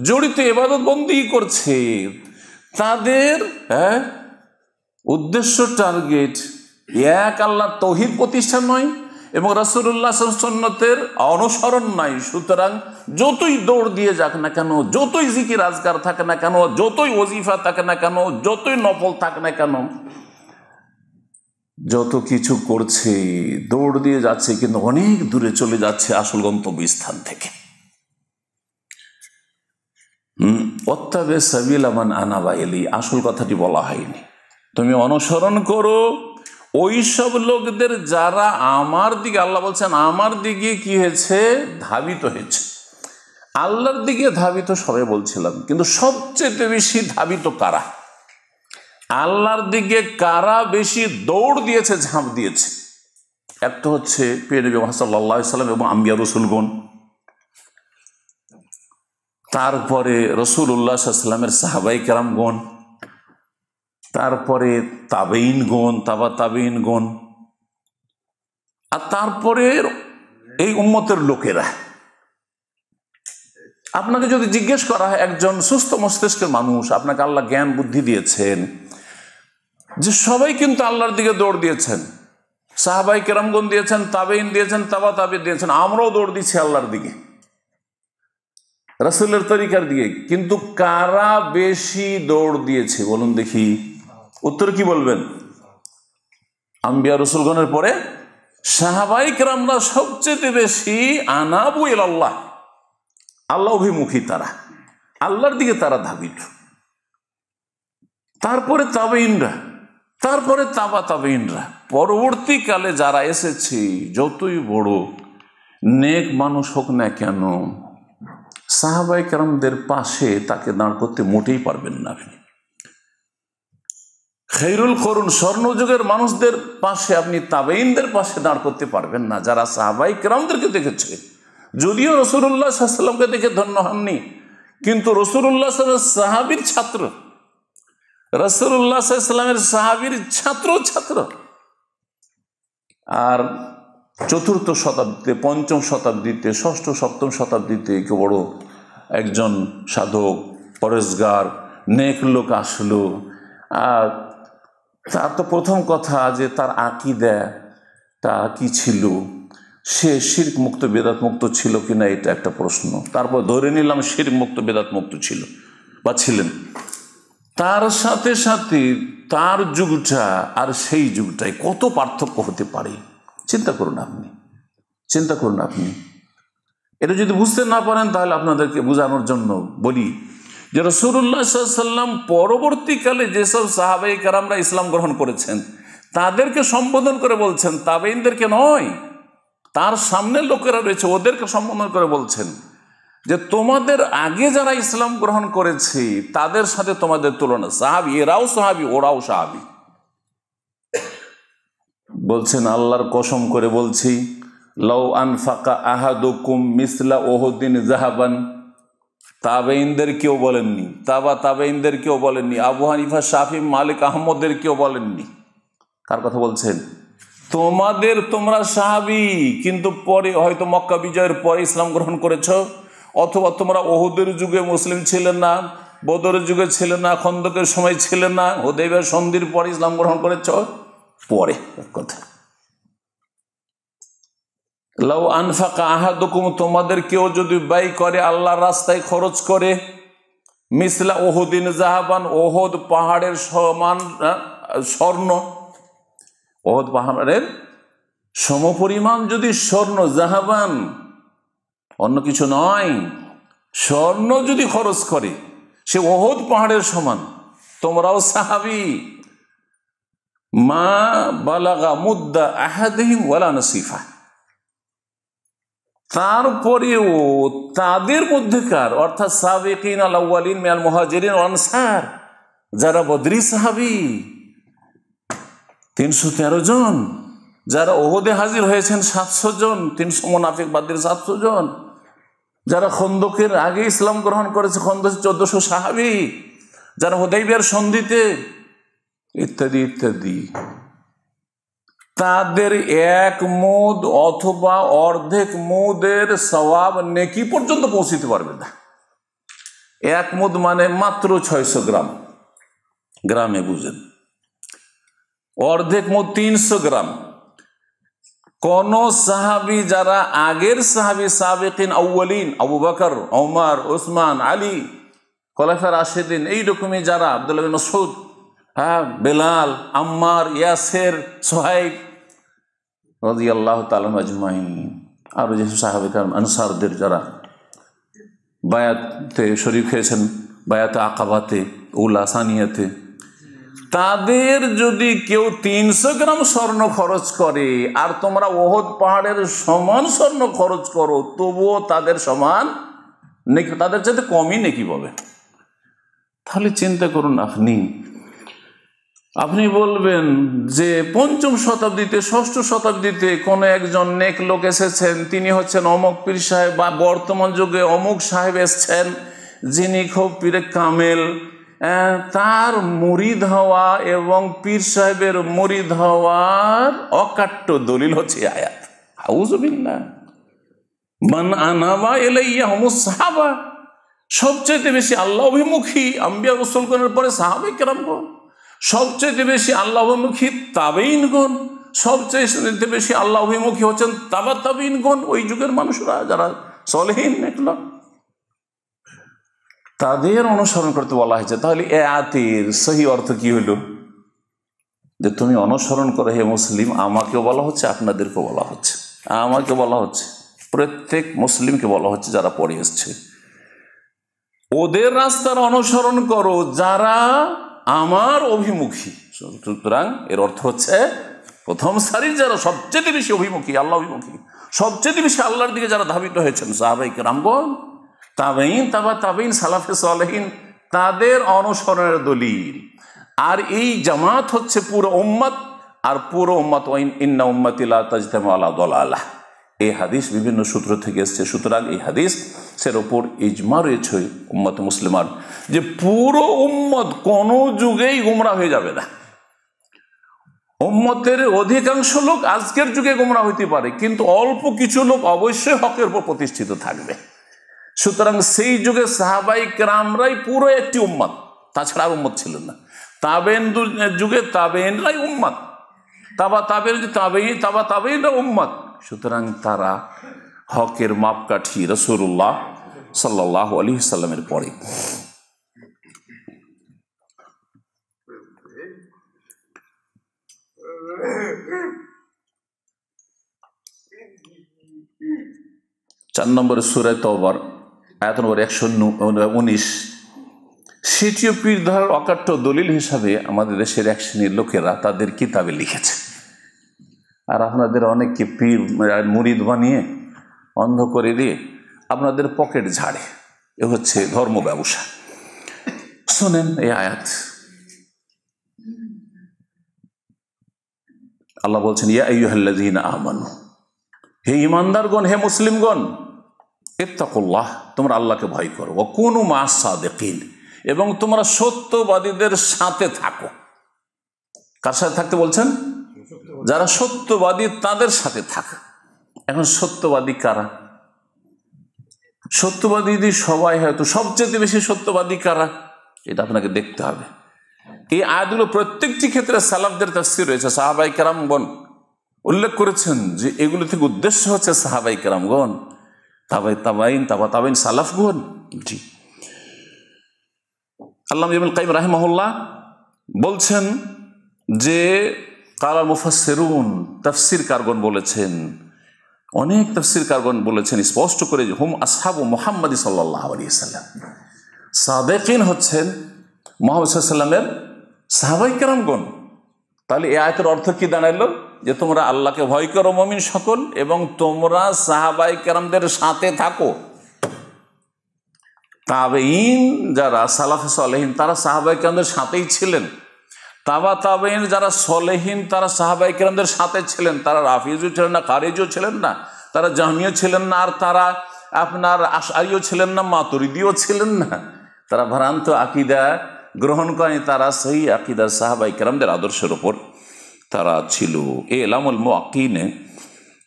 জড়িত ইবাদত বন্দী করছে, তাদের হ্যাঁ উদ্দেশ্য টার্গেট এক আল্লাহর তৌহিদ প্রতিষ্ঠা নয় এবং রাসূলুল্লাহ সাল্লাল্লাহু আলাইহি ওয়াসাল্লামের সুন্নতের অনুসরণ নাই। সুতরাং যতই দৌড় দিয়ে যাক না কেন, যতই জিকির আজকার থাকে না কেন, যতই ওজিফা থাকে না কেন, যতই নফল থাকে না কেন, যত কিছু করছে দৌড় দিয়ে যাচ্ছে কিন্তু অনেক দূরে চলে যাচ্ছে আসল গন্তব্য স্থান থেকে। হম ওয়াত্তাবি সাবিলা মান আনাবা ইলাইহি, আসল কথাটি বলা হয়নি। তুমি অনুসরণ করো ওইসব লোকদের যারা আমার দিকে, আল্লাহ বলছেন আমার দিকে কি হয়েছে, ধাবিত হয়েছে। আল্লাহর দিকে ধাবিত সবাই বলছিলাম, কিন্তু সবচেয়ে বেশি ধাবিত কারা, আল্লাহর দিকে কারা বেশি দৌড় দিয়েছে, ঝাঁপ দিয়েছে? একটা হচ্ছে প্রিয়নবী মুহাম্মদ সাল্লাল্লাহু আলাইহি ওয়াসাল্লাম এবং আম্বিয়া রাসূলগণ, তারপরে রাসূলুল্লাহ সাল্লাল্লাহু আলাইহি ওয়াসাল্লামের সাহাবায়ে কেরামগণ, তারপরে তাবেঈনগণ, তাবা তাবেঈনগণ, আর তারপরে এই উম্মতের লোকেরা। আপনাকে যদি জিজ্ঞেস করা হয়, একজন সুস্থ মস্তিষ্কের মানুষ, আপনাকে আল্লাহ জ্ঞান বুদ্ধি দিয়েছেন, যে সবাই কিন্তু আল্লাহর দিকে দৌড় দিয়েছেন, সাহাবায়ে কেরামগণ দিয়েছেন, তাবেঈন দিয়েছেন, তাবা তাবেঈন দিয়েছেন, আমরাও দৌড় দিচ্ছি আল্লাহর দিকে, রাসূলের তরিকার দিকে, কিন্তু কারা বেশি দৌড় দিয়েছে বলুন দেখি? উত্তর কি বলবেন? আম্বিয়া রাসূলগণের পরে সাহাবায়ে কেরামরা সবচেয়ে বেশি আনাবু ইলাল্লাহ, আল্লাহ অভিমুখী, তারা আল্লাহর দিকে তারা ধাবিত। তারপরে তাবেঈনরা, তারপরে তাবা তাবেঈনরা, পরবর্তীকালে যারা এসেছে যতই বড় নেক মানুষ হোক না কেন, সাহাবায়ে কেরামদের পাশে তাকে দাঁড় করতে মোটেই পারবেন না। আপনি খৈরুল করুন, স্বর্ণযুগের মানুষদের পাশে, আপনি তাবেঈনদের পাশে দাঁড় করতে পারবেন না, যারা সাহাবায়ে কেরামদেরকে দেখেছে। যদিও রাসূলুল্লাহ সাল্লাল্লাহু আলাইহি ওয়াসাল্লামকে দেখে ধন্য হননি, কিন্তু রাসূলুল্লাহ সাল্লাল্লাহু আলাইহি ওয়াসাল্লামের সাহাবীর ছাত্র, রাসূলুল্লাহ সাল্লাল্লাহু আলাইহি ওয়াসাল্লামের সাহাবীর ছাত্র ছাত্র আর চতুর্থ শতাব্দীতে, পঞ্চম শতাব্দীতে, ষষ্ঠ সপ্তম শতাব্দীতে কেউ বড় একজন সাধক, পরেশগার, নেক লোক আসলো, আর তার তো প্রথম কথা যে তার আকীদাটা কি ছিল, সে শিরক মুক্ত বেদাত মুক্ত ছিল কিনা, এটা একটা প্রশ্ন। তারপর ধরে নিলাম শিরক মুক্ত বেদাত মুক্ত ছিল বা ছিলেন, তার সাথে সাথে তার যুগটা আর সেই যুগটায় কত পার্থক্য হতে পারে চিন্তা করুন আপনি, চিন্তা করুন আপনি। এটা যদি বুঝতে না পারেন তাহলে আপনাদেরকে বোঝানোর জন্য বলি যে রাসূলুল্লাহ সাল্লাল্লাহু আলাইহি ওয়াসাল্লাম পরবর্তীকালে যেসব সাহাবায়ে কেরামরা ইসলাম গ্রহণ করেছেন তাদেরকে সম্বোধন করে বলছেন, তাবেঈনদেরকে নয়, তার সামনে লোকেরা রয়েছে ওদেরকে সম্বোধন করে বলছেন যে তোমাদের আগে যারা ইসলাম গ্রহণ করেছে তাদের সাথে তোমাদের তুলনা, সাহাবী এরাও সাহাবী ওরাও সাহাবী। বলছেন আল্লাহর কসম করে বলছি, লাউ আনফাকা আহাদুকুম মিসলা উহুদিন যাহাবান তাবেঈনদেরকেও বলেননি, তাবা তাবেঈনদেরকেও বলেননি, আবু হানিফা, শাফি, মালিক, আহমদদেরকেও বলেননি। কার কথা বলছেন? তোমাদের, তোমরা সাহাবী কিন্তু পরে হয়তো মক্কা বিজয়ের পরে ইসলাম গ্রহণ করেছ, অথবা তোমরা ওহুদের যুগে মুসলিম ছিলেন না, বদরের যুগে ছিলেন না, খন্দকের সময় ছিলেন না, হুদায়বিয়া সন্ধির পরে ইসলাম গ্রহণ করেছ। পরে এক কথা, লাউ আনফাকা আহাদুকুম, তোমাদের কেউ যদি ব্যয় করে আল্লাহর রাস্তায় খরচ করে, মিসলা ওহুদিন জাহাবান, ওহদ পাহাড়ের সমান স্বর্ণ, ওহদ পাহাড়ের সমপরিমাণ যদি স্বর্ণ, জাহাবান অন্য কিছু নয়, স্বর্ণ যদি খরচ করে, সে ওহদ পাহাড়ের সমান, তোমরাও সাহাবী। মা বালাগা মুদ্দা আহাদিহিম ওয়ালা নাসিফা, তারপরেও তাদের মধ্যেকার অর্থাৎ সাবিকিন আল আউয়ালিন মিনাল মুহাজিরিন ওয়াল আনসার, যারা বদরি সাহাবী তিনশো তেরো জন, যারা ওহদে হাজির হয়েছেন সাতশো জন, তিনশো মুনাফিক বাদদের সাতশো জন, যারা খন্দকের আগে ইসলাম গ্রহণ করেছে খন্দক চোদ্দশো সাহাবী, যারা হুদায়বিয়ার সন্ধিতে, ইত্যাদি ইত্যাদি, তাদের এক মুদ অথবা অর্ধেক মুদের সওয়াব নেকি পর্যন্ত পৌঁছতে পারবে না। এক মুদ মানে মাত্র ছয়শো গ্রাম, গ্রামে বুঝেন, অর্ধেক মুদ তিনশো গ্রাম। কোন সাহাবী যারা আগের সাহাবী, সাবেকিন আউয়ালিন, আবু বকর, ওমর, ওসমান, আলী, খলিফা রাশিদিন, এইরকমই যারা, আব্দুল্লাহ বিন মাসউদ, হ্যাঁ, বেলাল, আম্মার, ইয়াসের, সোহাইব রাদিয়াল্লাহু তাআলা আজমাইন, আরও যেসব সাহাবী কারাম আনসারদের যারা বায়াতে শরীক হয়েছেন, বায়াতে আকাবাতে, উলা, সানিয়াতে, তাদের যদি কেউ তিনশো গ্রাম স্বর্ণ খরচ করে আর তোমরা ওহদ পাহাড়ের সমান স্বর্ণ খরচ করো, তবুও তাদের সমান নেকি, তাদের চাইতে কমই নেকি পাবে। তাহলে চিন্তা করুন, আপনি আপনি বলবেন যে পঞ্চম শতাব্দীতে, ষষ্ঠ শতাব্দীতে কোনো একজন নেক লোক এসেছেন, তিনি হচ্ছেন অমুক পীর সাহেব, বা বর্তমান যুগে অমুক সাহেব এসছেন যিনি খুব পীরে কামেল, তার মুরিদ হওয়া এবং পীর সাহেবের মুরিদ হওয়ার অকাট্য দলিল হচ্ছে আয়াত, আউযুবিল্লাহ মান আনাবা ইলাইহিম সাহাবা, সবচেয়ে বেশি আল্লাহ অভিমুখী আম্বিয়া রাসূলগণের পরে সাহাবে কেরামগণ, সবচেয়ে বেশি আল্লাহ অভিমুখী তাবেঈনগণ, সবচেয়ে বেশি আল্লাহ অভিমুখী হচ্ছেন তাবা তাবেঈনগণ, ওই যুগের মানুষরা যারা সলেহীন নেকলক, তাদের অনুসরণ করতে বলা হয়েছে। তাহলে এ আয়াতের সহি অর্থ কি হলো? যে তুমি অনুসরণ করো হে মুসলিম, আমাকেও বলা হচ্ছে, আপনাদেরকে বলা হচ্ছে, আমাকে বলা হচ্ছে, প্রত্যেক মুসলিমকে বলা হচ্ছে যারা পড়ে এসছে, ওদের রাস্তার অনুসরণ করো যারা আমার অভিমুখী। সুতরাং এর অর্থ হচ্ছে প্রথম সারির যারা সবচেয়ে বেশি অভিমুখী, আল্লাহ অভিমুখী, সবচেয়ে বেশি আল্লাহর দিকে যারা ধাবিত হয়েছেন, সাহাবায়ে কেরামগণ, তাবেঈন, তাবা তাবেঈন, সালাফে সালেহীন, তাদের অনুসরণের দলিল। আর এই জামাত হচ্ছে পুরো উম্মত, আর পুরো উম্মত ইন্না উম্মতি লা তাজতামু আলা দালালাহ, এই হাদিস বিভিন্ন সূত্র থেকে এসছে। সুতরাং এই হাদিসের ওপর ইজমা রয়েছে উম্মত মুসলিমার যে পুরো উম্মত কোনো যুগেই গুমরা হয়ে যাবে না। উম্মতের অধিকাংশ লোক আজকের যুগে গুমরা হইতে পারে, কিন্তু অল্প কিছু লোক অবশ্যই হকের উপর প্রতিষ্ঠিত থাকবে। সুতরাং সেই যুগে সাহাবায়ে কেরামরাই পুরো একটি উম্মত, তাছাড়া আর উম্মত ছিল না। তাবেইন যুগে তাবেইনরাই উম্মত, তাবা তাবেইন তাবেইন তাবা তাবেইনরা উম্মত। সুতরাং তারা হকের মাপকাঠি রাসূলুল্লাহ সাল্লাল্লাহু আলাইহি সাল্লামের পরে। চার নম্বরে সূরা তওবার আয়াত নম্বর একশো উনিশ, সেটিও পীর ধরার অকাট্য দলিল হিসাবে আমাদের দেশের এক শ্রেণীর লোকেরা তাদের কিতাবে লিখেছে। আর আপনাদের অনেককে পীর মুরিদ বানিয়ে অন্ধ করে দিয়ে আপনাদের পকেট ঝাড়ে, এ হচ্ছে ধর্ম ব্যবসা। শোনেন এই আয়াত, আল্লাহ বলছেন, ইয়া আইয়ুহাল্লাযীনা আমানু, হে ইমানদারগণ, হে মুসলিমগণ, ইত্তাকুল্লাহ, তোমরা আল্লাহকে ভয় করো, ও কুনু মা'আস সাদিকিন, এবং তোমরা সত্যবাদীদের সাথে থাকো। কার সাথে থাকতে বলছেন? যারা সত্যবাদী তাদের সাথে থাকা। এখন সত্যবাদী কারা? সত্যবাদী যদি সবাই হয় তো সবচেয়ে বেশি সত্যবাদী কারা, এটা আপনাকে দেখতে হবে। এই আয়াতগুলো প্রত্যেকটি ক্ষেত্রে সালাফদের তাফসীর রয়েছে, সাহাবাই কেরামগণ উল্লেখ করেছেন যে এগুলো থেকে উদ্দেশ্য হচ্ছে সাহাবাই কেরামগণ, তাবাই তাবাইন, তাবা তাবাইন, সালাফগণ। জি, আল্লামা ইবনুল কাইয়িম রাহিমাহুল্লাহ বলছেন যে কালাল মুফাসসিরুন, তাফসির কারগণ বলেছেন, অনেক তাফসির কারগণ বলেছেন স্পষ্ট করে, হুম আসহাবু মুহাম্মাদি সাল্লাল্লাহু আলাইহি সাল্লাম, সাদিকিন হচ্ছেন মুহাম্মদ সাল্লাল্লাহু আলাইহি সাল্লামের সাহাবায়ে কেরামগণ। তাহলে এই আয়াতের অর্থ কি দাঁড়ালো? যে তোমরা আল্লাহকে ভয় করো মুমিন সকল, এবং তোমরা সাহাবায়ে কেরামদের সাথে থাকো। তাবেইন যারা সালাফে সালেহীন তারা সাহাবায়ে কেরামদের সাথেই ছিলেন, তাবা তাবেইন যারা সলেহীন তারা সাহাবায়ে কেরামদের সাথে ছিলেন, তারা রাফিজও ছিলেন না, খারিজিও ছিলেন না, তারা জাহমিও ছিলেন না, আর তারা আপনার আশআরিও ছিলেন না, মাতুরিদিও ছিলেন না, তারা ভ্রান্ত আকিদা গ্রহণ করেনি, তারা সেই আকিদার সাহাবায়ে কেরামদের আদর্শের ওপর তারা ছিল। এ ইলামুল মুআক্কিনে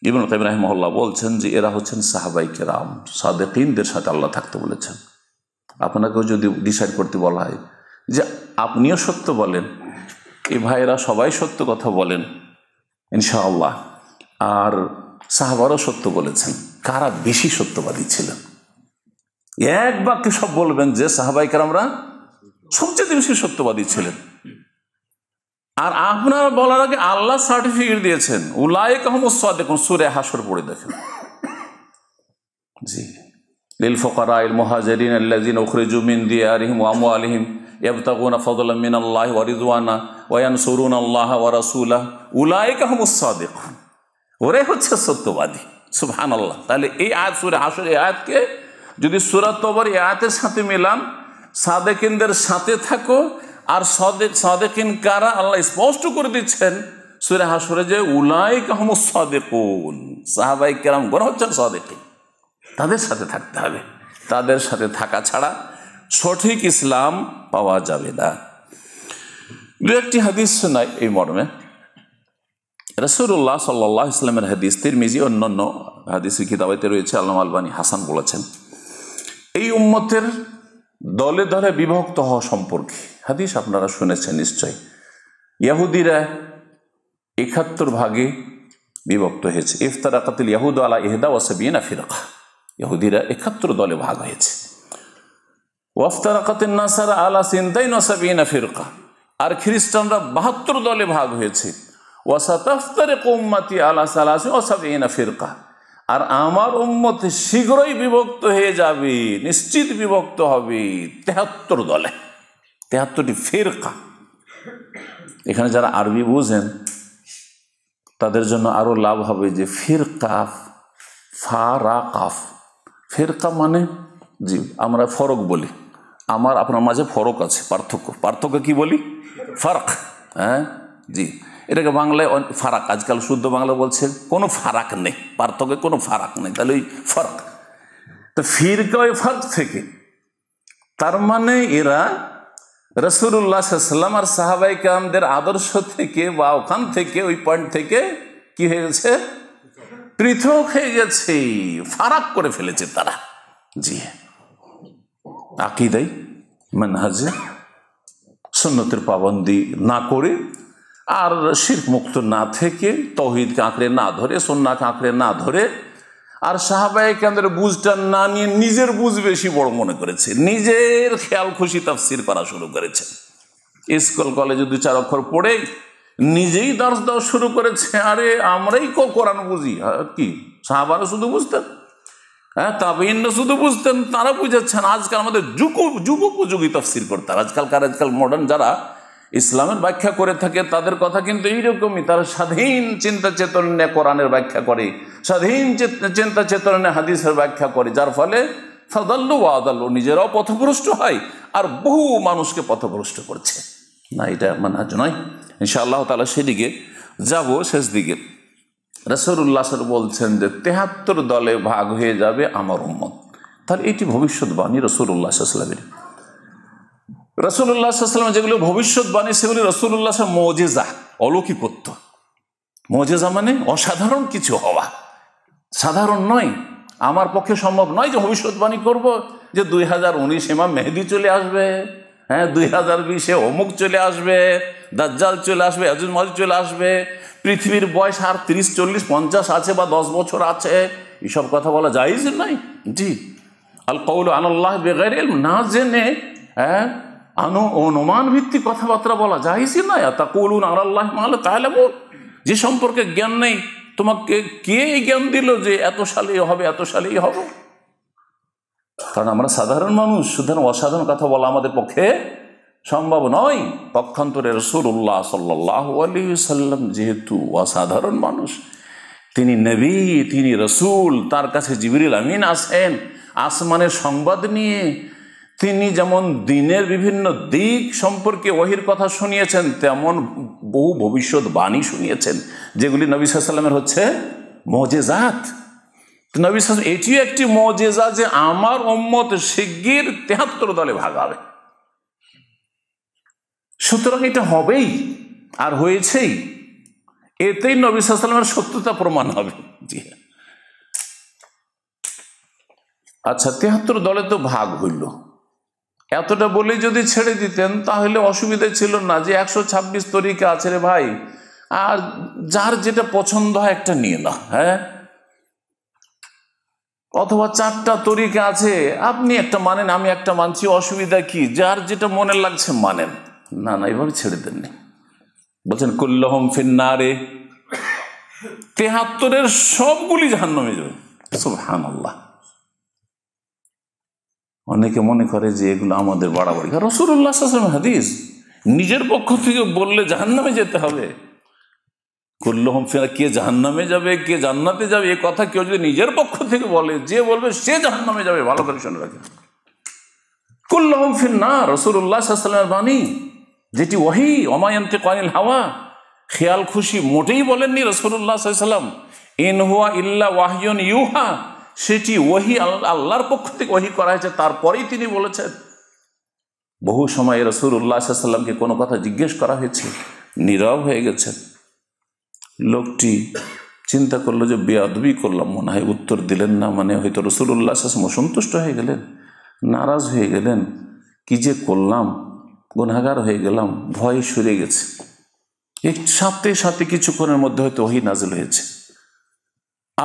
ইবনুল কাইয়িম রাহিমাহুল্লাহ বলছেন যে এরা হচ্ছেন সাহাবায়ে কেরাম, সাদিকিনদের সাথে আল্লাহ থাকতে বলেছেন। আপনাকেও যদি ডিসাইড করতে বলা হয় যে আপনিও সত্য বলেন, এই ভাইরা সবাই সত্য কথা বলেন ইনশাআল্লাহ, আর সাহাবারও সত্য বলেছেন, কারা বেশি সত্যবাদী ছিলেন? এক বাক্যে সব বলবেন যে সাহাবায়ে কেরামরা সবচেয়ে বেশি সত্যবাদী ছিলেন। আর আপনার বলার আগে আল্লাহ সার্টিফিকেট দিয়েছেন, উলাইকা হুমুস সাদিকুন, সূরা হাসর পড়ে দেখেন। জি, লিল ফুকারা আল মুহাজিরিন আল্লাযিনা উখরিজু মিন দিয়ারিহিম ওয়া আমওয়ালিহিম ইয়াবতাগুনা ফাদলাম মিনাল্লাহি ওয়া রিযওয়ানা ওয়া ইয়ানসুরুনাল্লাহা ওয়া রাসূলাহু উলাইকা হুমুস সাদিকুন, ওরে হচ্ছে সত্যবাদী। সুবহানাল্লাহ। তাহলে এই আয়াত সূরা হাসর, এই আয়াতকে যদি সূরা তওবার এই আয়াতের সাথে মিলান, সাদিকিনদের সাথে থাকো, আর সাদিক সাদিকিন কারা আল্লাহ স্পষ্ট করে দিচ্ছেন সূরা হাসরে যে উলাইকা হুমুস সাদিকুন, সাহাবায়ে কেরাম গণ হচ্ছেন সাদিকিন, তাদের সাথে থাকতে হবে। তাদের সাথে থাকা ছাড়া সঠিক ইসলাম পাওয়া যাবে না। দু একটি হাদিস শোনায় এই মর্মে। রাসূলুল্লাহ সাল্লাল্লাহু আলাইহি সাল্লামের হাদিস তিরমিজি অন্যান্য হাদিস কিতাবাতে রয়েছে, আল্লামা আলবানী হাসান বলেছেন এই উম্মতের দলে দলে বিভক্ত হওয়া সম্পর্কে হাদিস আপনারা শুনেছেন নিশ্চয়ই। ইয়াহুদিরা একাত্তর ভাগে বিভক্ত হয়েছে, ইফতারাকাতিল ইয়াহুদু আলা ইহদা ওয়া সাবিনা ফিরকা, ইহুদিরা একাত্তর দলে ভাগ হয়েছে। ওয়াফতারাকাতিন নাসারা আলা সিনতাইন ওয়া সাবিনা ফিরকা, আর খ্রিস্টানরা বাহাত্তর দলে ভাগ হয়েছে। ওয়া সাতাফতারিকু উম্মতি আলা সালাসিন ওয়া সাবিনা ফিরকা, আর আমার উম্মত শীঘ্রই বিভক্ত হয়ে যাবে, নিশ্চিত বিভক্ত হবে তেহাত্তর দলে, তেহাত্তরটি ফিরকা। এখানে যারা আরবি বুঝেন তাদের জন্য আরো লাভ হবে যে ফিরকা ফা রা কাফ, ফেরকা মানে জি আমরা ফরক বলি, আমার আপনার মাঝে ফরক আছে, পার্থক্য, পার্থক্য কি বলি? ফারাক। হ্যাঁ জি, এটাকে বাংলায় ফারাক, আজকাল শুদ্ধ বাংলা বলছে কোনো ফারাক নেই, পার্থক্যে কোনো ফারাক নেই, তাহলে ওই ফারাক। তো ফিরকা ওই ফারাক থেকে, তার মানে এরা রাসূলুল্লাহ সাল্লাল্লাহু আলাইহি সাল্লাম আর সাহাবায়ে কেরামদের আদর্শ থেকে বা ওখান থেকে ওই পয়েন্ট থেকে কি হয়ে গেছে? পৃথক হয়ে গেছে, ফারাক করে ফেলেছে তারা। জি, আকিদাই মানহাজে সুন্নতের পাবন্দি না করে, আর শিরক মুক্ত না থেকে, তাওহীদকে আঁকড়ে না ধরে, সুন্নাহকে আঁকড়ে না ধরে, আর সাহাবায়ে কেরামদের বুঝটা না নিয়ে নিজের বুঝ বেশি বড় মনে করেছে, নিজের খেয়াল খুশি তাফসির করা শুরু করেছে, স্কুল কলেজে দু চার অক্ষর পড়ে নিজেই দর্শ দেওয়া শুরু করেছে। আরে আমরাই কো কোরআন বুঝি, কি সাহাবারা শুধু বুঝতেন, হ্যাঁ তাবেইনরা শুধু বুঝতেন, তারা বুঝাচ্ছেন। আজকাল আমাদের যুগ যুগোপযোগী তাফসির করতে, আজকালকার আজকাল মডার্ন যারা ইসলামের ব্যাখ্যা করে থাকে তাদের কথা কিন্তু এইরকমই, তারা স্বাধীন চিন্তা চেতনে কোরআনের ব্যাখ্যা করে, স্বাধীন চিন্তা চেতনে হাদিসের ব্যাখ্যা করে, যার ফলে ফাদাল্লু ওয়া আদাল্লু, নিজেরাও পথভ্রষ্ট হয় আর বহু মানুষকে পথভ্রষ্ট করছে। না, এটা মানহাজ নয়। ইনশাআল্লাহ তাআলা সেদিকে যাব। শেষ দিকে রাসূলুল্লাহ সাল্লাল্লাহু আলাইহি ওয়াসাল্লাম বলছেন যে তেহাত্তর দলে ভাগ হয়ে যাবে আমার উম্মত। তাহলে এটি ভবিষ্যৎবাণী রাসূলুল্লাহ সাল্লাল্লাহু আলাইহি ওয়াসাল্লামের। রাসূলুল্লাহ সাল্লাল্লাহু আলাইহি ওয়াসাল্লাম যেগুলো ভবিষ্যৎবাণী সেগুলি রাসূলুল্লাহ সাল্লাল্লাহু আলাইহি ওয়াসাল্লাম মুজিজা অলৌকিকত্ব। মুজিজা মানে অসাধারণ কিছু হওয়া, সাধারণ নয়, আমার পক্ষে সম্ভব নয় যে ভবিষ্যৎবাণী করব যে দুই হাজার উনিশ ইমাম মেহেদি চলে আসবে, হ্যাঁ দুই হাজার বিশে অমুক চলে আসবে, দাজ্জাল চলে আসবে, আজুজ মাজুজ চলে আসবে, পৃথিবীর বয়স আর তিরিশ চল্লিশ পঞ্চাশ আছে বা দশ বছর আছে, এসব কথা বলা জায়েজ নয়। জি আল কওলু আলাল্লাহ বিগাইরি ইলম, না জেনে হ্যাঁ আনো অনুমান ভিত্তিক কথাবার্তা বলা জায়েজ নয়। তাকুলুনা আলাল্লাহ মা লা তাআলামুন, যে সম্পর্কে জ্ঞান নেই তোমাকে কে জ্ঞান দিল যে এত সালেই হবে এত সালেই হবে। কারণ আমরা সাধারণ মানুষ, সুতরাং অসাধারণ কথা বলা আমাদের পক্ষে সম্ভব নয়। পক্ষান্তরে রাসূলুল্লাহ সাল্লাল্লাহু আলাইহি ওয়াসাল্লাম যেহেতু অসাধারণ মানুষ, তিনি নবী, তিনি রাসূল, তার কাছে জিবরিল আমিন আসেন আসমানের সংবাদ নিয়ে। তিনি যেমন দিনের বিভিন্ন দিক সম্পর্কে ওহির কথা শুনিয়েছেন, তেমন বহু ভবিষ্যৎবাণী শুনিয়েছেন যেগুলি নবী সাল্লাল্লাহু আলাইহি ওয়াসাল্লামের হচ্ছে মুজিজাত। নবী সাল্লাল্লাহু আলাইহি ওয়াসাল্লাম এটিও একটি মুজিজা যে আমার উম্মত শিগগির তেহাত্তর দলে ভাগ হবে। সুতরাং এটা হবেই আর হয়েছেই, এতেই নবী সাল্লাল্লাহু আলাইহি ওয়াসাল্লামের সত্যতা প্রমাণ হবে। জি আচ্ছা, তেহাত্তর দলে তো ভাগ হইল, এতটা বলে যদি ছেড়ে দিতেন তাহলে অসুবিধা ছিল না যে একশো ছাব্বিশ তরিকা আছে রে ভাই, আর যার যেটা পছন্দ হয় একটা নিয়ে না, হ্যাঁ অথবা চারটা তরিকা আছে আপনি একটা মানেন আমি একটা মানছি, অসুবিধা কি, যার যেটা মনে লাগছে মানেন। না না, এভাবে ছেড়ে দেননি, বলছেন কুল্লুহুম ফিন্নারে, তেহাত্তরের সবগুলি জাহান্নামে যাবে। সুবহানাল্লাহ, অনেকে মনে করে যে এগুলো আমাদের বাড়াবাড়ি। রাসূলুল্লাহ সাল্লাল্লাহু আলাইহি ওয়াসাল্লামের হাদিস, নিজের পক্ষ থেকে বললে জাহান্নামে যেতে হবে। কুল্লুহুম ফিন্নার, কে জাহান্নামে যাবে কে জান্নাতে যাবে এ কথা কেউ যদি নিজের পক্ষ থেকে বলে, যে বলবে সে জাহান্নামে যাবে। ভালো করে শুনে রাখেন, কুল্লুহুম ফিন্নার রাসূলুল্লাহ সাল্লাল্লাহু আলাইহি ওয়াসাল্লামের বাণী, যেটি ওহী, ওমা ইয়ানতিকু আনিল হাওয়া, খেয়াল খুশি মোটেই বলেননি রাসূলুল্লাহ সাল্লাল্লাহু আলাইহি ওয়াসাল্লাম। ইন হুয়া ইল্লা ওয়াহয়ুন ইউহা, সেটি ওহী, আল্লাহর পক্ষ থেকে ওহী করা হয়েছে, তারপরেই তিনি বলেছেন। বহু সময় রাসূলুল্লাহ সাল্লাল্লাহু আলাইহি ওয়াসাল্লামকে কোনো কথা জিজ্ঞেস করা হয়েছে, নীরব হয়ে গেছেন। লোকটি চিন্তা করলো যে বেয়াদবি করলাম মনে হয়, উত্তর দিলেন না, মানে হয়তো রাসূলুল্লাহ সাল্লাল্লাহু আলাইহি ওয়াসাল্লাম অসন্তুষ্ট হয়ে গেলেন, নারাজ হয়ে গেলেন, কি যে করলাম, গুনাহগার হয়ে গেলাম, ভয়ে সরে গেছে। এক সাথে সাথে কিছুক্ষণের মধ্যে হয়তো ওহী নাজিল হয়েছে।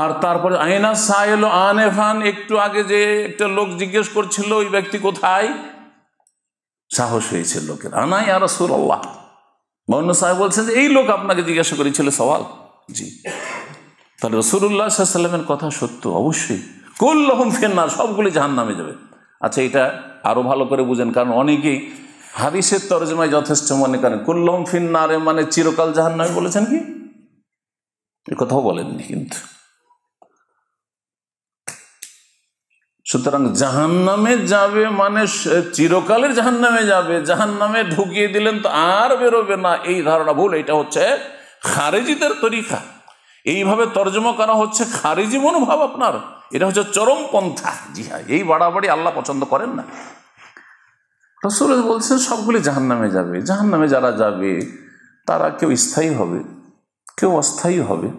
আর তারপরে আয়না সাইল আনেফান, একটু আগে যে একটা লোক জিজ্ঞেস করছিল ওই ব্যক্তি কোথায়, সাহস হয়েছে লোকের, আনাই আর রাসূলুল্লাহ। বন্য সাহেব বলছেন যে এই লোক আপনাকে জিজ্ঞাসা করেছিল সওয়াল। জি তাহলে রাসূলুল্লাহ সাল্লাল্লাহু আলাইহি ওয়াসাল্লামের কথা সত্য অবশ্যই, কুল্লুহুম ফিন্নার, সবগুলি জাহান্নামে যাবে। আচ্ছা, এটা আরো ভালো করে বুঝেন, কারণ অনেকেই হাদিসের তরজমায় যথেষ্ট মনে করেন কুল্লুহুম ফিন্নারে মানে চিরকাল জাহান্নামে বলেছেন, কি এ কথাও বলেননি। কিন্তু সুতরাং জাহান্নামে যাবে মানে চিরকালের জাহান্নামে যাবে, জাহান্নামে ঢুকিয়ে দিলেন তো আর বেরোবে না, এই ধারণা ভুল। এটা হচ্ছে খারেজিদের তরিকা, এইভাবে তর্জমা করা হচ্ছে খারেজি মনোভাব আপনার, এটা হচ্ছে চরমপন্থা। জি হ্যাঁ, এই বাড়াবাড়ি আল্লাহ পছন্দ করেন না। রাসূল বলছেন সবগুলি জাহান্নামে যাবে, জাহান্নামে যারা যাবে তারা কেউ স্থায়ী হবে কেউ অস্থায়ী হবে।